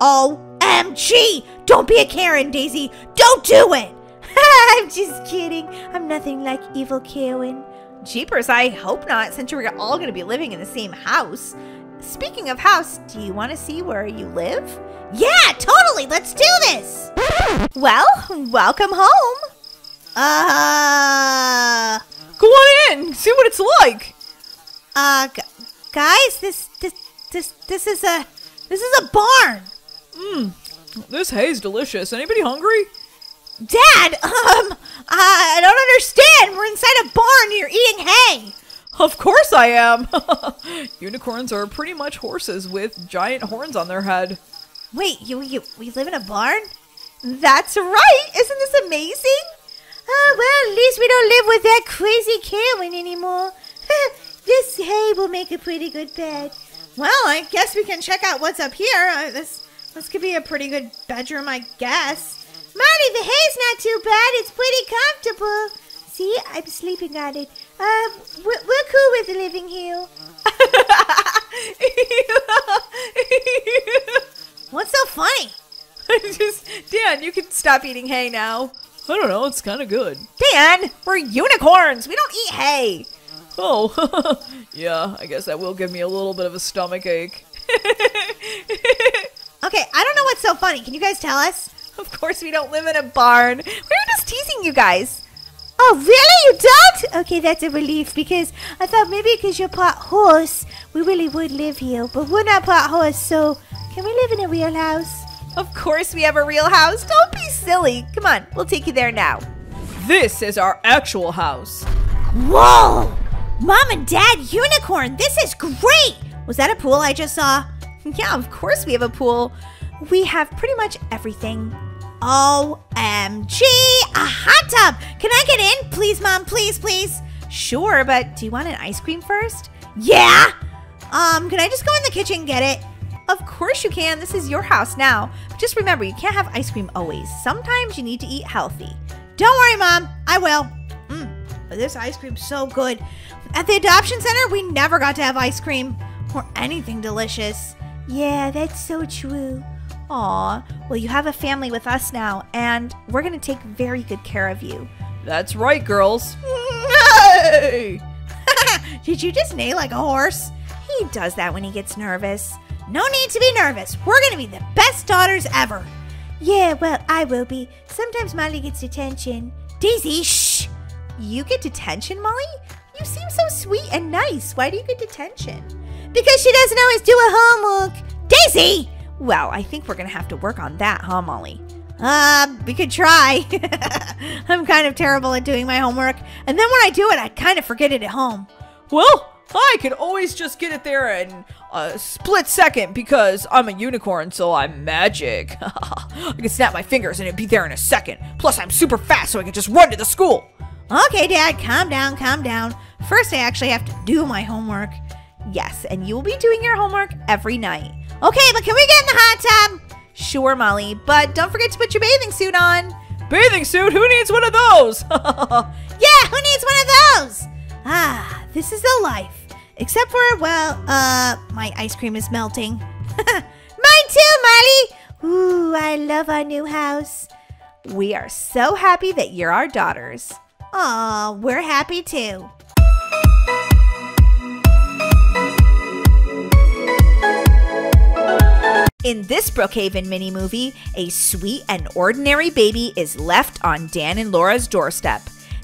O M G! Don't be a Karen, Daisy. Don't do it. I'm just kidding. I'm nothing like evil Karen. Jeepers, I hope not, since we're all going to be living in the same house. Speaking of house, do you want to see where you live? Yeah, totally. Let's do this. Well, welcome home. Uh... Go on in. See what it's like. Uh, guys, this, this, this, this is a, this is a barn. Mmm. This hay's delicious. Anybody hungry? Dad, um, I don't understand. We're inside a barn and you're eating hay. Of course I am. Unicorns are pretty much horses with giant horns on their head. Wait, you, you, we live in a barn? That's right. Isn't this amazing? Oh, well, at least we don't live with that crazy Karen anymore. This hay will make a pretty good bed. Well, I guess we can check out what's up here. Uh, this, this could be a pretty good bedroom, I guess. Molly, the hay's not too bad. It's pretty comfortable. See, I'm sleeping on it. Um, we're, we're cool with living here. What's so funny? Just, Dan, you can stop eating hay now. I don't know. It's kind of good. Dan, we're unicorns. We don't eat hay. Oh, yeah. I guess that will give me a little bit of a stomach ache. Okay, I don't know what's so funny. Can you guys tell us? Of course we don't live in a barn. We were just teasing you guys. Oh, really? You don't? Okay, that's a relief because I thought maybe because you're part horse, we really would live here. But we're not part horse, so can we live in a real house? Of course we have a real house. Don't be silly. Come on, we'll take you there now. This is our actual house. Whoa! Mom and Dad Unicorn, this is great! Was that a pool I just saw? Yeah, of course we have a pool. We have pretty much everything. O M G, a hot tub. Can I get in? Please, Mom, please, please. Sure, but do you want an ice cream first? Yeah. Um, can I just go in the kitchen and get it? Of course you can. This is your house now. But just remember, you can't have ice cream always. Sometimes you need to eat healthy. Don't worry, Mom. I will. Mm, this ice cream's so good. At the adoption center, we never got to have ice cream or anything delicious. Yeah, that's so true. Aw, well, you have a family with us now, and we're going to take very good care of you. That's right, girls. Hey! Did you just neigh like a horse? He does that when he gets nervous. No need to be nervous. We're going to be the best daughters ever. Yeah, well, I will be. Sometimes Molly gets detention. Daisy, shh! You get detention, Molly? You seem so sweet and nice. Why do you get detention? Because she doesn't always do her homework. Daisy! Well, I think we're going to have to work on that, huh, Molly? Uh, we could try. I'm kind of terrible at doing my homework. And then when I do it, I kind of forget it at home. Well, I could always just get it there in a split second because I'm a unicorn, so I'm magic. I could snap my fingers and it'd be there in a second. Plus, I'm super fast, so I could just run to the school. Okay, Dad, calm down, calm down. First, I actually have to do my homework. Yes, and you will be doing your homework every night. Okay, but can we get in the hot tub? Sure, Molly, but don't forget to put your bathing suit on. Bathing suit? Who needs one of those? Yeah, who needs one of those? Ah, this is the life. Except for, well, uh, my ice cream is melting. Mine too, Molly! Ooh, I love our new house. We are so happy that you're our daughters. Aw, we're happy too. In this Brookhaven mini-movie, a sweet and ordinary baby is left on Dan and Laura's doorstep.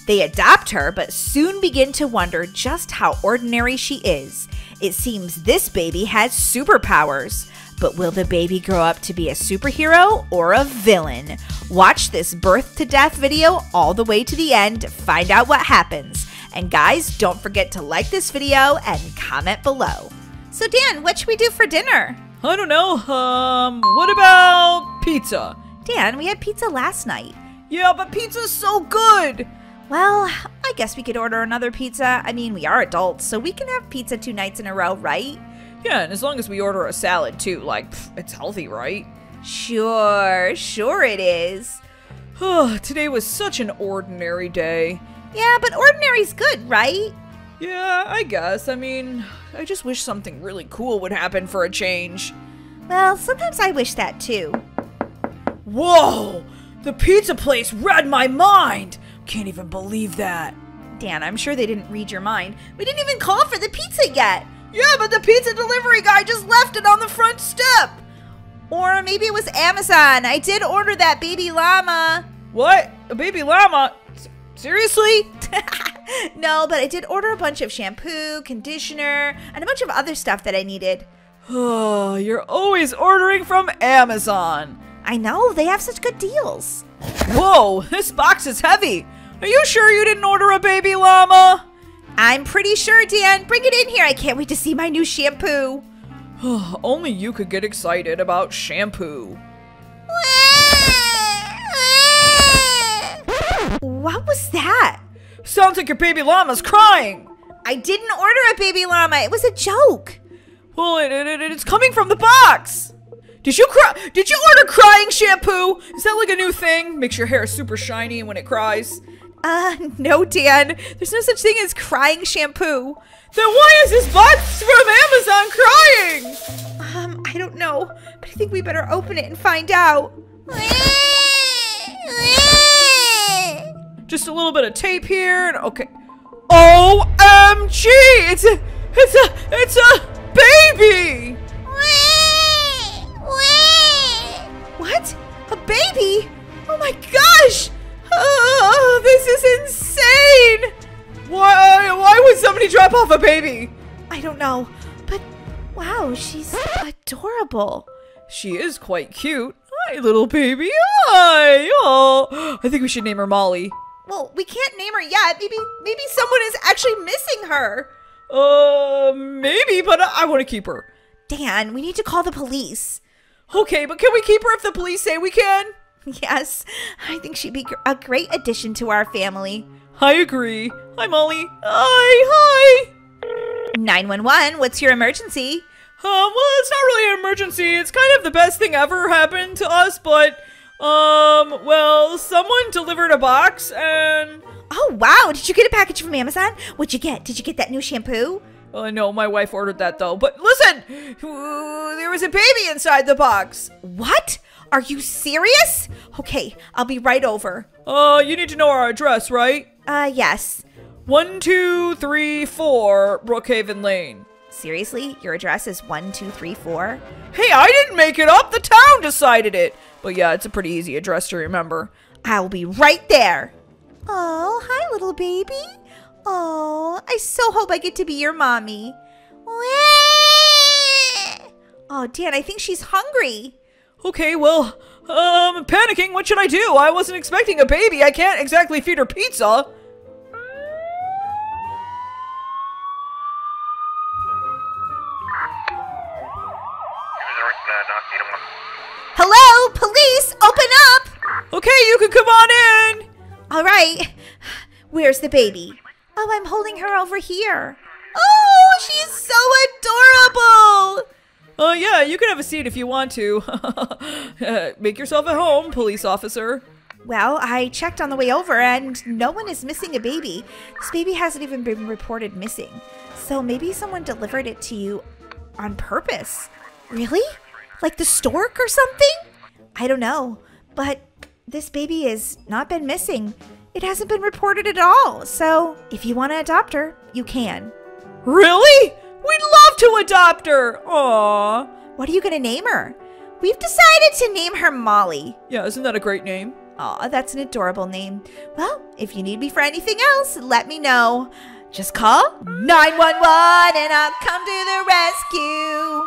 They adopt her, but soon begin to wonder just how ordinary she is. It seems this baby has superpowers. But will the baby grow up to be a superhero or a villain? Watch this birth to death video all the way to the end to find out what happens. And guys, don't forget to like this video and comment below. So Dan, what should we do for dinner? I don't know, um, what about pizza? Dan, we had pizza last night. Yeah, but pizza's so good! Well, I guess we could order another pizza. I mean, we are adults, so we can have pizza two nights in a row, right? Yeah, and as long as we order a salad, too, like, pff, it's healthy, right? Sure, sure it is. Today was such an ordinary day. Yeah, but ordinary's good, right? Yeah, I guess. I mean, I just wish something really cool would happen for a change. Well, sometimes I wish that too. Whoa! The pizza place read my mind! Can't even believe that. Dan, I'm sure they didn't read your mind. We didn't even call for the pizza yet! Yeah, but the pizza delivery guy just left it on the front step! Or maybe it was Amazon. I did order that baby llama. What? A baby llama? S- seriously? No, but I did order a bunch of shampoo, conditioner, and a bunch of other stuff that I needed. Oh, you're always ordering from Amazon. I know, they have such good deals. Whoa, this box is heavy. Are you sure you didn't order a baby llama? I'm pretty sure, Dan. Bring it in here. I can't wait to see my new shampoo. Only you could get excited about shampoo. What was that? Sounds like your baby llama's crying. I didn't order a baby llama. It was a joke. Well, it, it, it's coming from the box. Did you cry? Did you order crying shampoo? Is that like a new thing? Makes your hair super shiny when it cries. Uh, no, Dan. There's no such thing as crying shampoo. Then why is this box from Amazon crying? Um, I don't know, but I think we better open it and find out. Just a little bit of tape here, and okay. O M G! It's a, it's a, it's a baby! Wee! Wee! What? A baby? Oh my gosh! Oh, this is insane! Why, why would somebody drop off a baby? I don't know, but wow, she's adorable. She is quite cute. Hi, little baby. Hi. Oh, I think we should name her Molly. Well, we can't name her yet. Maybe maybe someone is actually missing her. Uh, maybe, but I want to keep her. Dan, we need to call the police. Okay, but can we keep her if the police say we can? Yes, I think she'd be a great addition to our family. I agree. Hi, Molly. Hi, hi. nine one one, what's your emergency? Um, well, it's not really an emergency. It's kind of the best thing ever happened to us, but, um, well, someone delivered a box and... Oh, wow. Did you get a package from Amazon? What'd you get? Did you get that new shampoo? Uh, no, my wife ordered that, though. But listen, ooh, there was a baby inside the box. What? Are you serious? Okay, I'll be right over. Uh, you need to know our address, right? Uh, yes. one two three four Brookhaven Lane. Seriously? Your address is one two three four? Hey, I didn't make it up! The town decided it! But yeah, it's a pretty easy address to remember. I'll be right there! Oh, hi, little baby. Oh, I so hope I get to be your mommy. Oh, Dan, I think she's hungry. Okay, well, um, panicking, what should I do? I wasn't expecting a baby. I can't exactly feed her pizza. Hello, police, open up! Okay, you can come on in. All right, where's the baby? Oh, I'm holding her over here. Oh, she's so adorable! Oh, uh, yeah, you can have a seat if you want to. uh, make yourself at home, police officer. Well, I checked on the way over and no one is missing a baby. This baby hasn't even been reported missing. So maybe someone delivered it to you on purpose. Really? Like the stork or something? I don't know, but this baby has not been missing. It hasn't been reported at all. So if you want to adopt her, you can. Really? We'd love to adopt her! Aww. What are you gonna name her? We've decided to name her Molly. Yeah, isn't that a great name? Aw, that's an adorable name. Well, if you need me for anything else, let me know. Just call nine one one and I'll come to the rescue.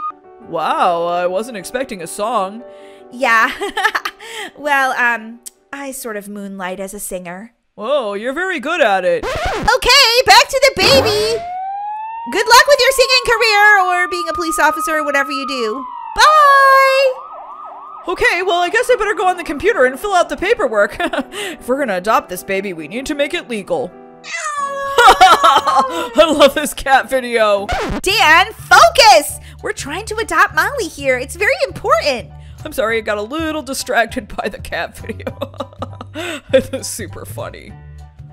Wow, I wasn't expecting a song. Yeah. Well, um, I sort of moonlight as a singer. Whoa, you're very good at it. Okay, back to the baby. Good luck with your singing career or being a police officer or whatever you do. Bye! Okay, well, I guess I better go on the computer and fill out the paperwork. If we're gonna adopt this baby, we need to make it legal. I love this cat video. Dan, focus! We're trying to adopt Molly here. It's very important. I'm sorry, I got a little distracted by the cat video. It was super funny.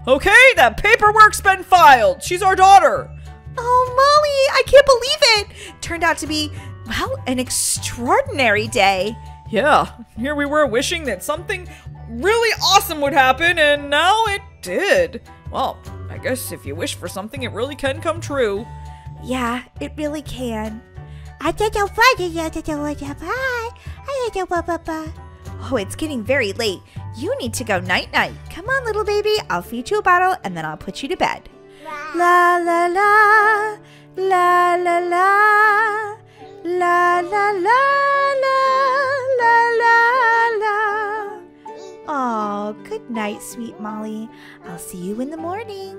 Okay, that paperwork's been filed. She's our daughter. Oh, Molly, I can't believe it! Turned out to be, well, an extraordinary day. Yeah, here we were wishing that something really awesome would happen, and now it did. Well, I guess if you wish for something, it really can come true. Yeah, it really can. Oh, it's getting very late. You need to go night-night. Come on, little baby, I'll feed you a bottle, and then I'll put you to bed. La la la, la la la, la la la la la la la. Oh, good night, sweet Molly. I'll see you in the morning.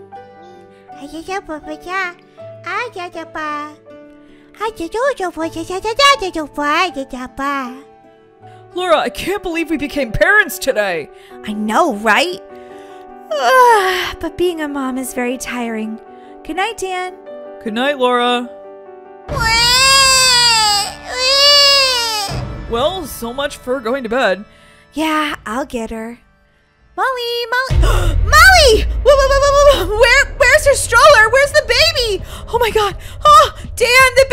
Laura, I can't believe we became parents today. I know, right? Ugh, but being a mom is very tiring. Good night, Dan. Good night, Laura. Well, so much for going to bed. Yeah, I'll get her. Molly, Molly. Molly! Whoa, whoa, whoa, whoa, whoa. Where, where's her stroller? Where's the baby? Oh, my God. Oh, Dan, the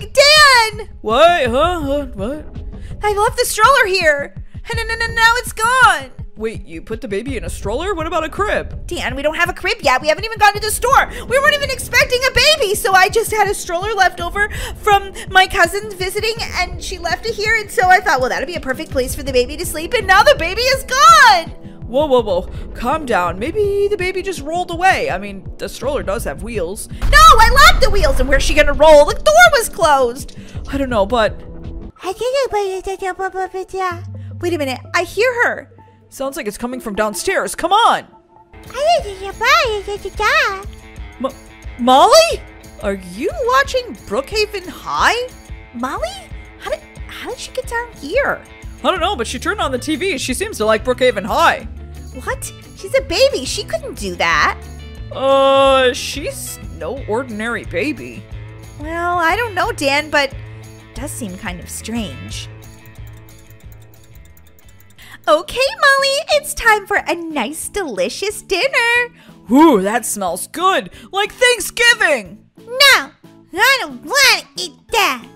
baby's missing. Dan. What? Huh? What? I left the stroller here. And now it's gone. Wait, you put the baby in a stroller? What about a crib? Dan, we don't have a crib yet. We haven't even gone to the store. We weren't even expecting a baby, so I just had a stroller left over from my cousin visiting, and she left it here, and so I thought, well, that'd be a perfect place for the baby to sleep, and now the baby is gone! Whoa, whoa, whoa. Calm down. Maybe the baby just rolled away. I mean, the stroller does have wheels. No, I locked the wheels, and where's she gonna roll? The door was closed! I don't know, but... Wait a minute. I hear her. Sounds like it's coming from downstairs. Come on! Mo Molly? Are you watching Brookhaven High? Molly? How did, how did she get down here? I don't know, but she turned on the T V. She seems to like Brookhaven High. What? She's a baby. She couldn't do that. Uh, she's no ordinary baby. Well, I don't know, Dan, but it does seem kind of strange. Okay, Molly, it's time for a nice, delicious dinner. Ooh, that smells good, like Thanksgiving. No, I don't want to eat that.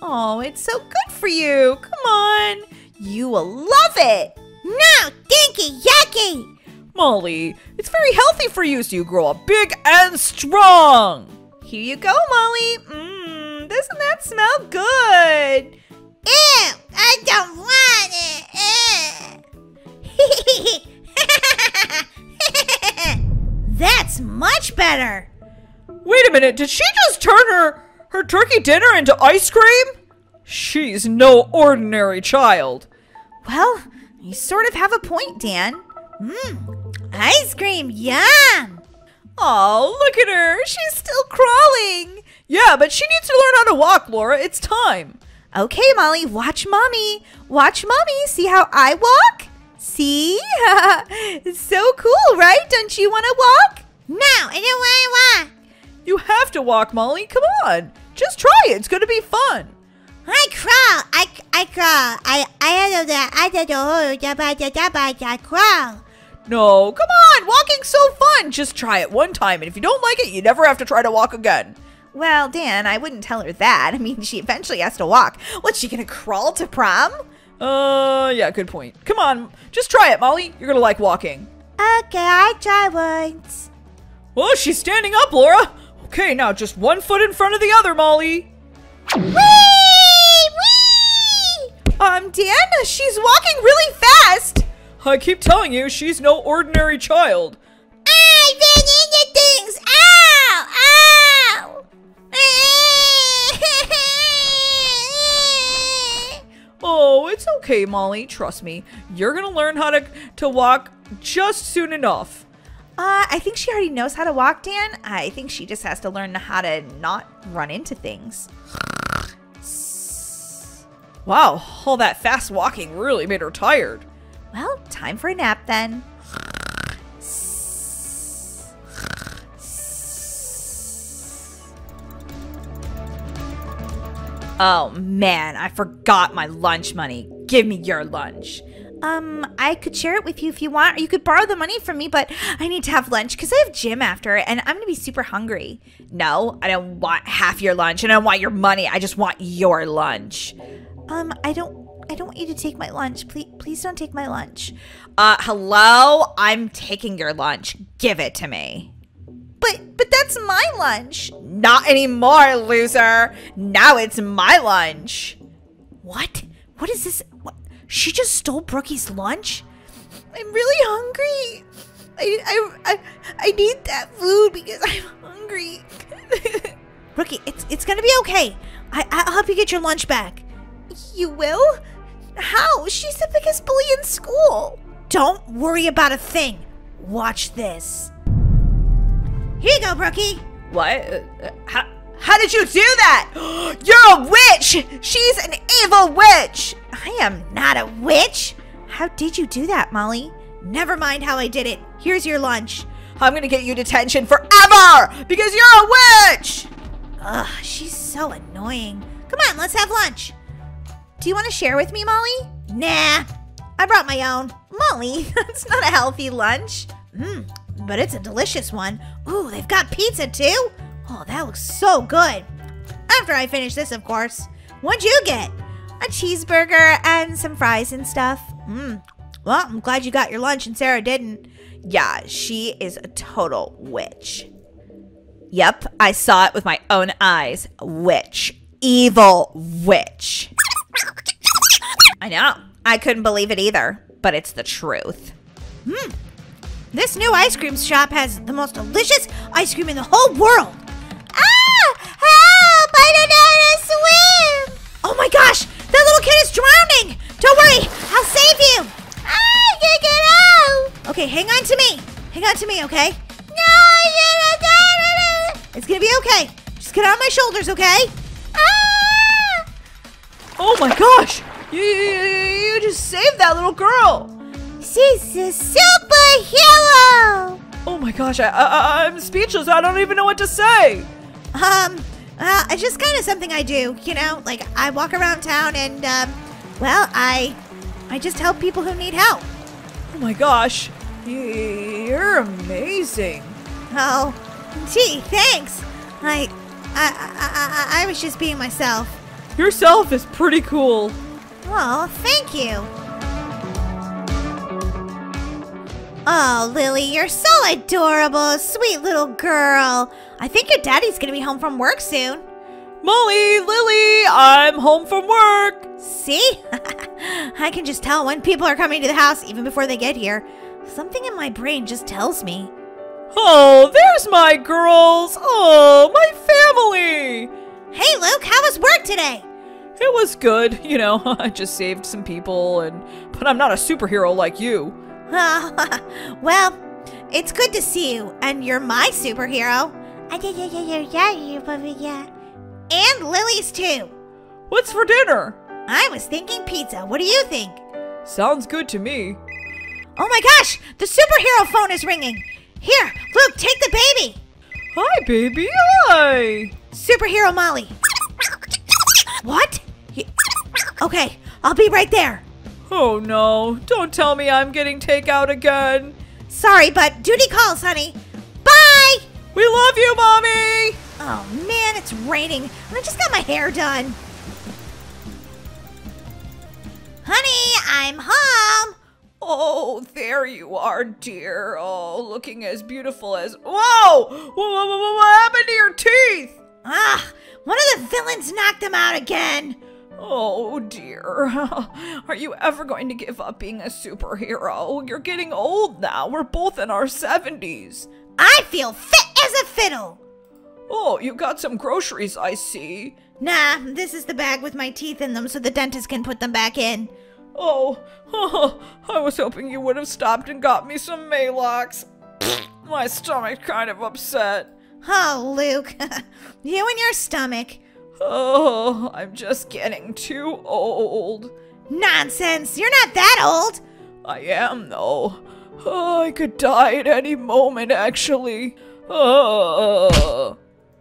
Oh, it's so good for you. Come on, you will love it. No, dinky, yucky. Molly, it's very healthy for you, so you grow up big and strong. Here you go, Molly. Mmm, doesn't that smell good? Ew, I don't want it. That's much better. Wait a minute, did she just turn her, her turkey dinner into ice cream? She's no ordinary child. Well, you sort of have a point, Dan. Mmm, ice cream, yum. Oh, look at her, she's still crawling. Yeah, but she needs to learn how to walk, Laura, it's time. Okay, Molly, watch Mommy. Watch Mommy, see how I walk? See? It's so cool, right? Don't you want to walk? No, I don't want to walk. You have to walk, Molly. Come on. Just try it. It's going to be fun. I crawl. I, I crawl. I, I don't know. I don't know. I crawl. No, come on. Walking's so fun. Just try it one time, and if you don't like it, you never have to try to walk again. Well, Dan, I wouldn't tell her that. I mean, she eventually has to walk. What's she going to crawl to prom? Uh, yeah, good point. Come on, just try it, Molly. You're going to like walking. Okay, I try once. Oh, she's standing up, Laura. Okay, now just one foot in front of the other, Molly. Whee! Whee! Um, Dan, she's walking really fast. I keep telling you, she's no ordinary child. I ran into things. Ow! Ow! Oh, it's okay, Molly. Trust me. You're going to learn how to, to walk just soon enough. Uh, I think she already knows how to walk, Dan. I think she just has to learn how to not run into things. Wow, all that fast walking really made her tired. Well, time for a nap then. Oh, man, I forgot my lunch money. Give me your lunch. Um, I could share it with you if you want. Or you could borrow the money from me, but I need to have lunch because I have gym after and I'm going to be super hungry. No, I don't want half your lunch and I don't want your money. I just want your lunch. Um, I don't I don't want you to take my lunch. Please, please don't take my lunch. Uh, hello? I'm taking your lunch. Give it to me. But, but that's my lunch. Not anymore, loser. Now it's my lunch. What? What is this? What? She just stole Brookie's lunch? I'm really hungry. I, I, I, I need that food because I'm hungry. Brookie, it's, it's going to be okay. I, I'll help you get your lunch back. You will? How? She's the biggest bully in school. Don't worry about a thing. Watch this. Here you go, Brookie. What? How, how did you do that? You're a witch! She's an evil witch! I am not a witch! How did you do that, Molly? Never mind how I did it. Here's your lunch. I'm gonna get you detention forever because you're a witch! Ugh, she's so annoying. Come on, let's have lunch. Do you want to share with me, Molly? Nah, I brought my own. Molly, that's not a healthy lunch. Mmm. But it's a delicious one. Ooh, they've got pizza too? Oh, that looks so good. After I finish this, of course. What'd you get? A cheeseburger and some fries and stuff. Mmm. Well, I'm glad you got your lunch and Sarah didn't. Yeah, she is a total witch. Yep, I saw it with my own eyes. Witch. Evil witch. I know. I couldn't believe it either. But it's the truth. Hmm. This new ice cream shop has the most delicious ice cream in the whole world. Ah! Help! I don't know how to swim! Oh my gosh! That little kid is drowning! Don't worry! I'll save you! I can't get out! Okay, hang on to me! Hang on to me, okay? No! It's gonna be okay! Just get on my shoulders, okay? Ah! Oh my gosh! You, you, you just saved that little girl! She's a superhero! Oh my gosh, I, I, I'm speechless. I don't even know what to say. Um, Uh, it's just kind of something I do, you know? Like, I walk around town and, um, well, I I just help people who need help. Oh my gosh, you're amazing. Oh, gee, thanks. I, I, I, I was just being myself. Yourself is pretty cool. Well, thank you. Oh, Lily, you're so adorable, sweet little girl. I think your daddy's gonna be home from work soon. Molly, Lily, I'm home from work. See? I can just tell when people are coming to the house even before they get here. Something in my brain just tells me. Oh, there's my girls. Oh, my family. Hey, Luke, how was work today? It was good. You know, I just saved some people, and but I'm not a superhero like you. Oh, well, it's good to see you, and you're my superhero. And Lily's too. What's for dinner? I was thinking pizza. What do you think? Sounds good to me. Oh my gosh, the superhero phone is ringing. Here, Luke, take the baby. Hi, baby. Hi. Superhero Molly. What? You... Okay, I'll be right there. Oh no, don't tell me I'm getting takeout again. Sorry, but duty calls, honey. Bye! We love you, Mommy! Oh man, it's raining. I just got my hair done. Honey, I'm home. Oh, there you are, dear. Oh, looking as beautiful as... Whoa! Whoa, whoa, whoa, what happened to your teeth? Ah, one of the villains knocked them out again. Oh dear, are you ever going to give up being a superhero? You're getting old now. We're both in our seventies. I feel fit as a fiddle. Oh, you got some groceries, I see. Nah, this is the bag with my teeth in them so the dentist can put them back in. Oh, I was hoping you would have stopped and got me some Maalox. My stomach's kind of upset. Oh, Luke, you and your stomach. Oh, I'm just getting too old. Nonsense! You're not that old! I am, though. Oh, I could die at any moment, actually. Oh.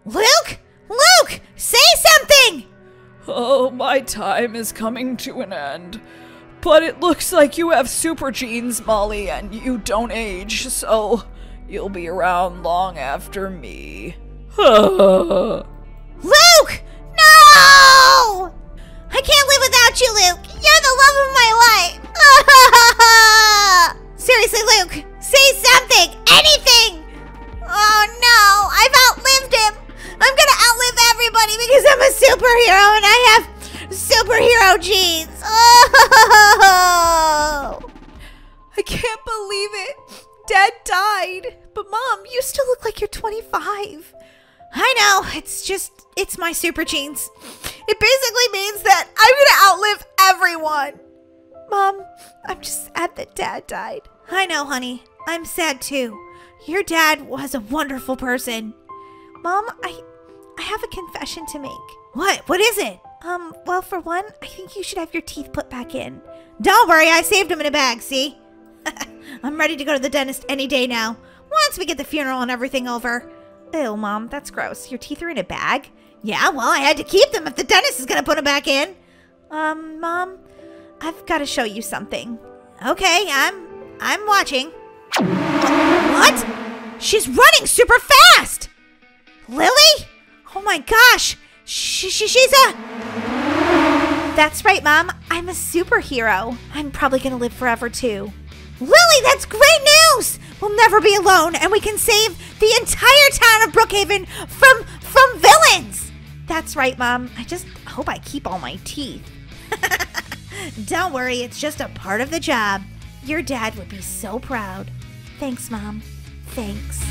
Luke! Luke! Say something! Oh, my time is coming to an end. But it looks like you have super genes, Molly, and you don't age, so you'll be around long after me. Luke! No! I can't live without you, Luke. You're the love of my life. Seriously, Luke, say something, anything. Oh no, I've outlived him. I'm gonna outlive everybody because I'm a superhero and I have superhero genes. Oh! I can't believe it. Dad died, but Mom, you still look like you're twenty-five. I know, it's just, it's my super genes. It basically means that I'm gonna outlive everyone. Mom, I'm just sad that Dad died. I know, honey. I'm sad too. Your dad was a wonderful person. Mom, I I have a confession to make. What? What is it? Um, well, for one, I think you should have your teeth put back in. Don't worry, I saved them in a bag, see? I'm ready to go to the dentist any day now. Once we get the funeral and everything over. Ew, Mom, that's gross. Your teeth are in a bag? Yeah, well, I had to keep them if the dentist is going to put them back in. Um, Mom, I've got to show you something. Okay, I'm I'm watching. What? She's running super fast! Lily? Oh my gosh! She, she, she's a... That's right, Mom. I'm a superhero. I'm probably going to live forever, too. Lily, that's great news! We'll never be alone, and we can save the entire town of Brookhaven from from villains! That's right, Mom. I just hope I keep all my teeth. Don't worry, it's just a part of the job. Your dad would be so proud. Thanks, Mom. Thanks.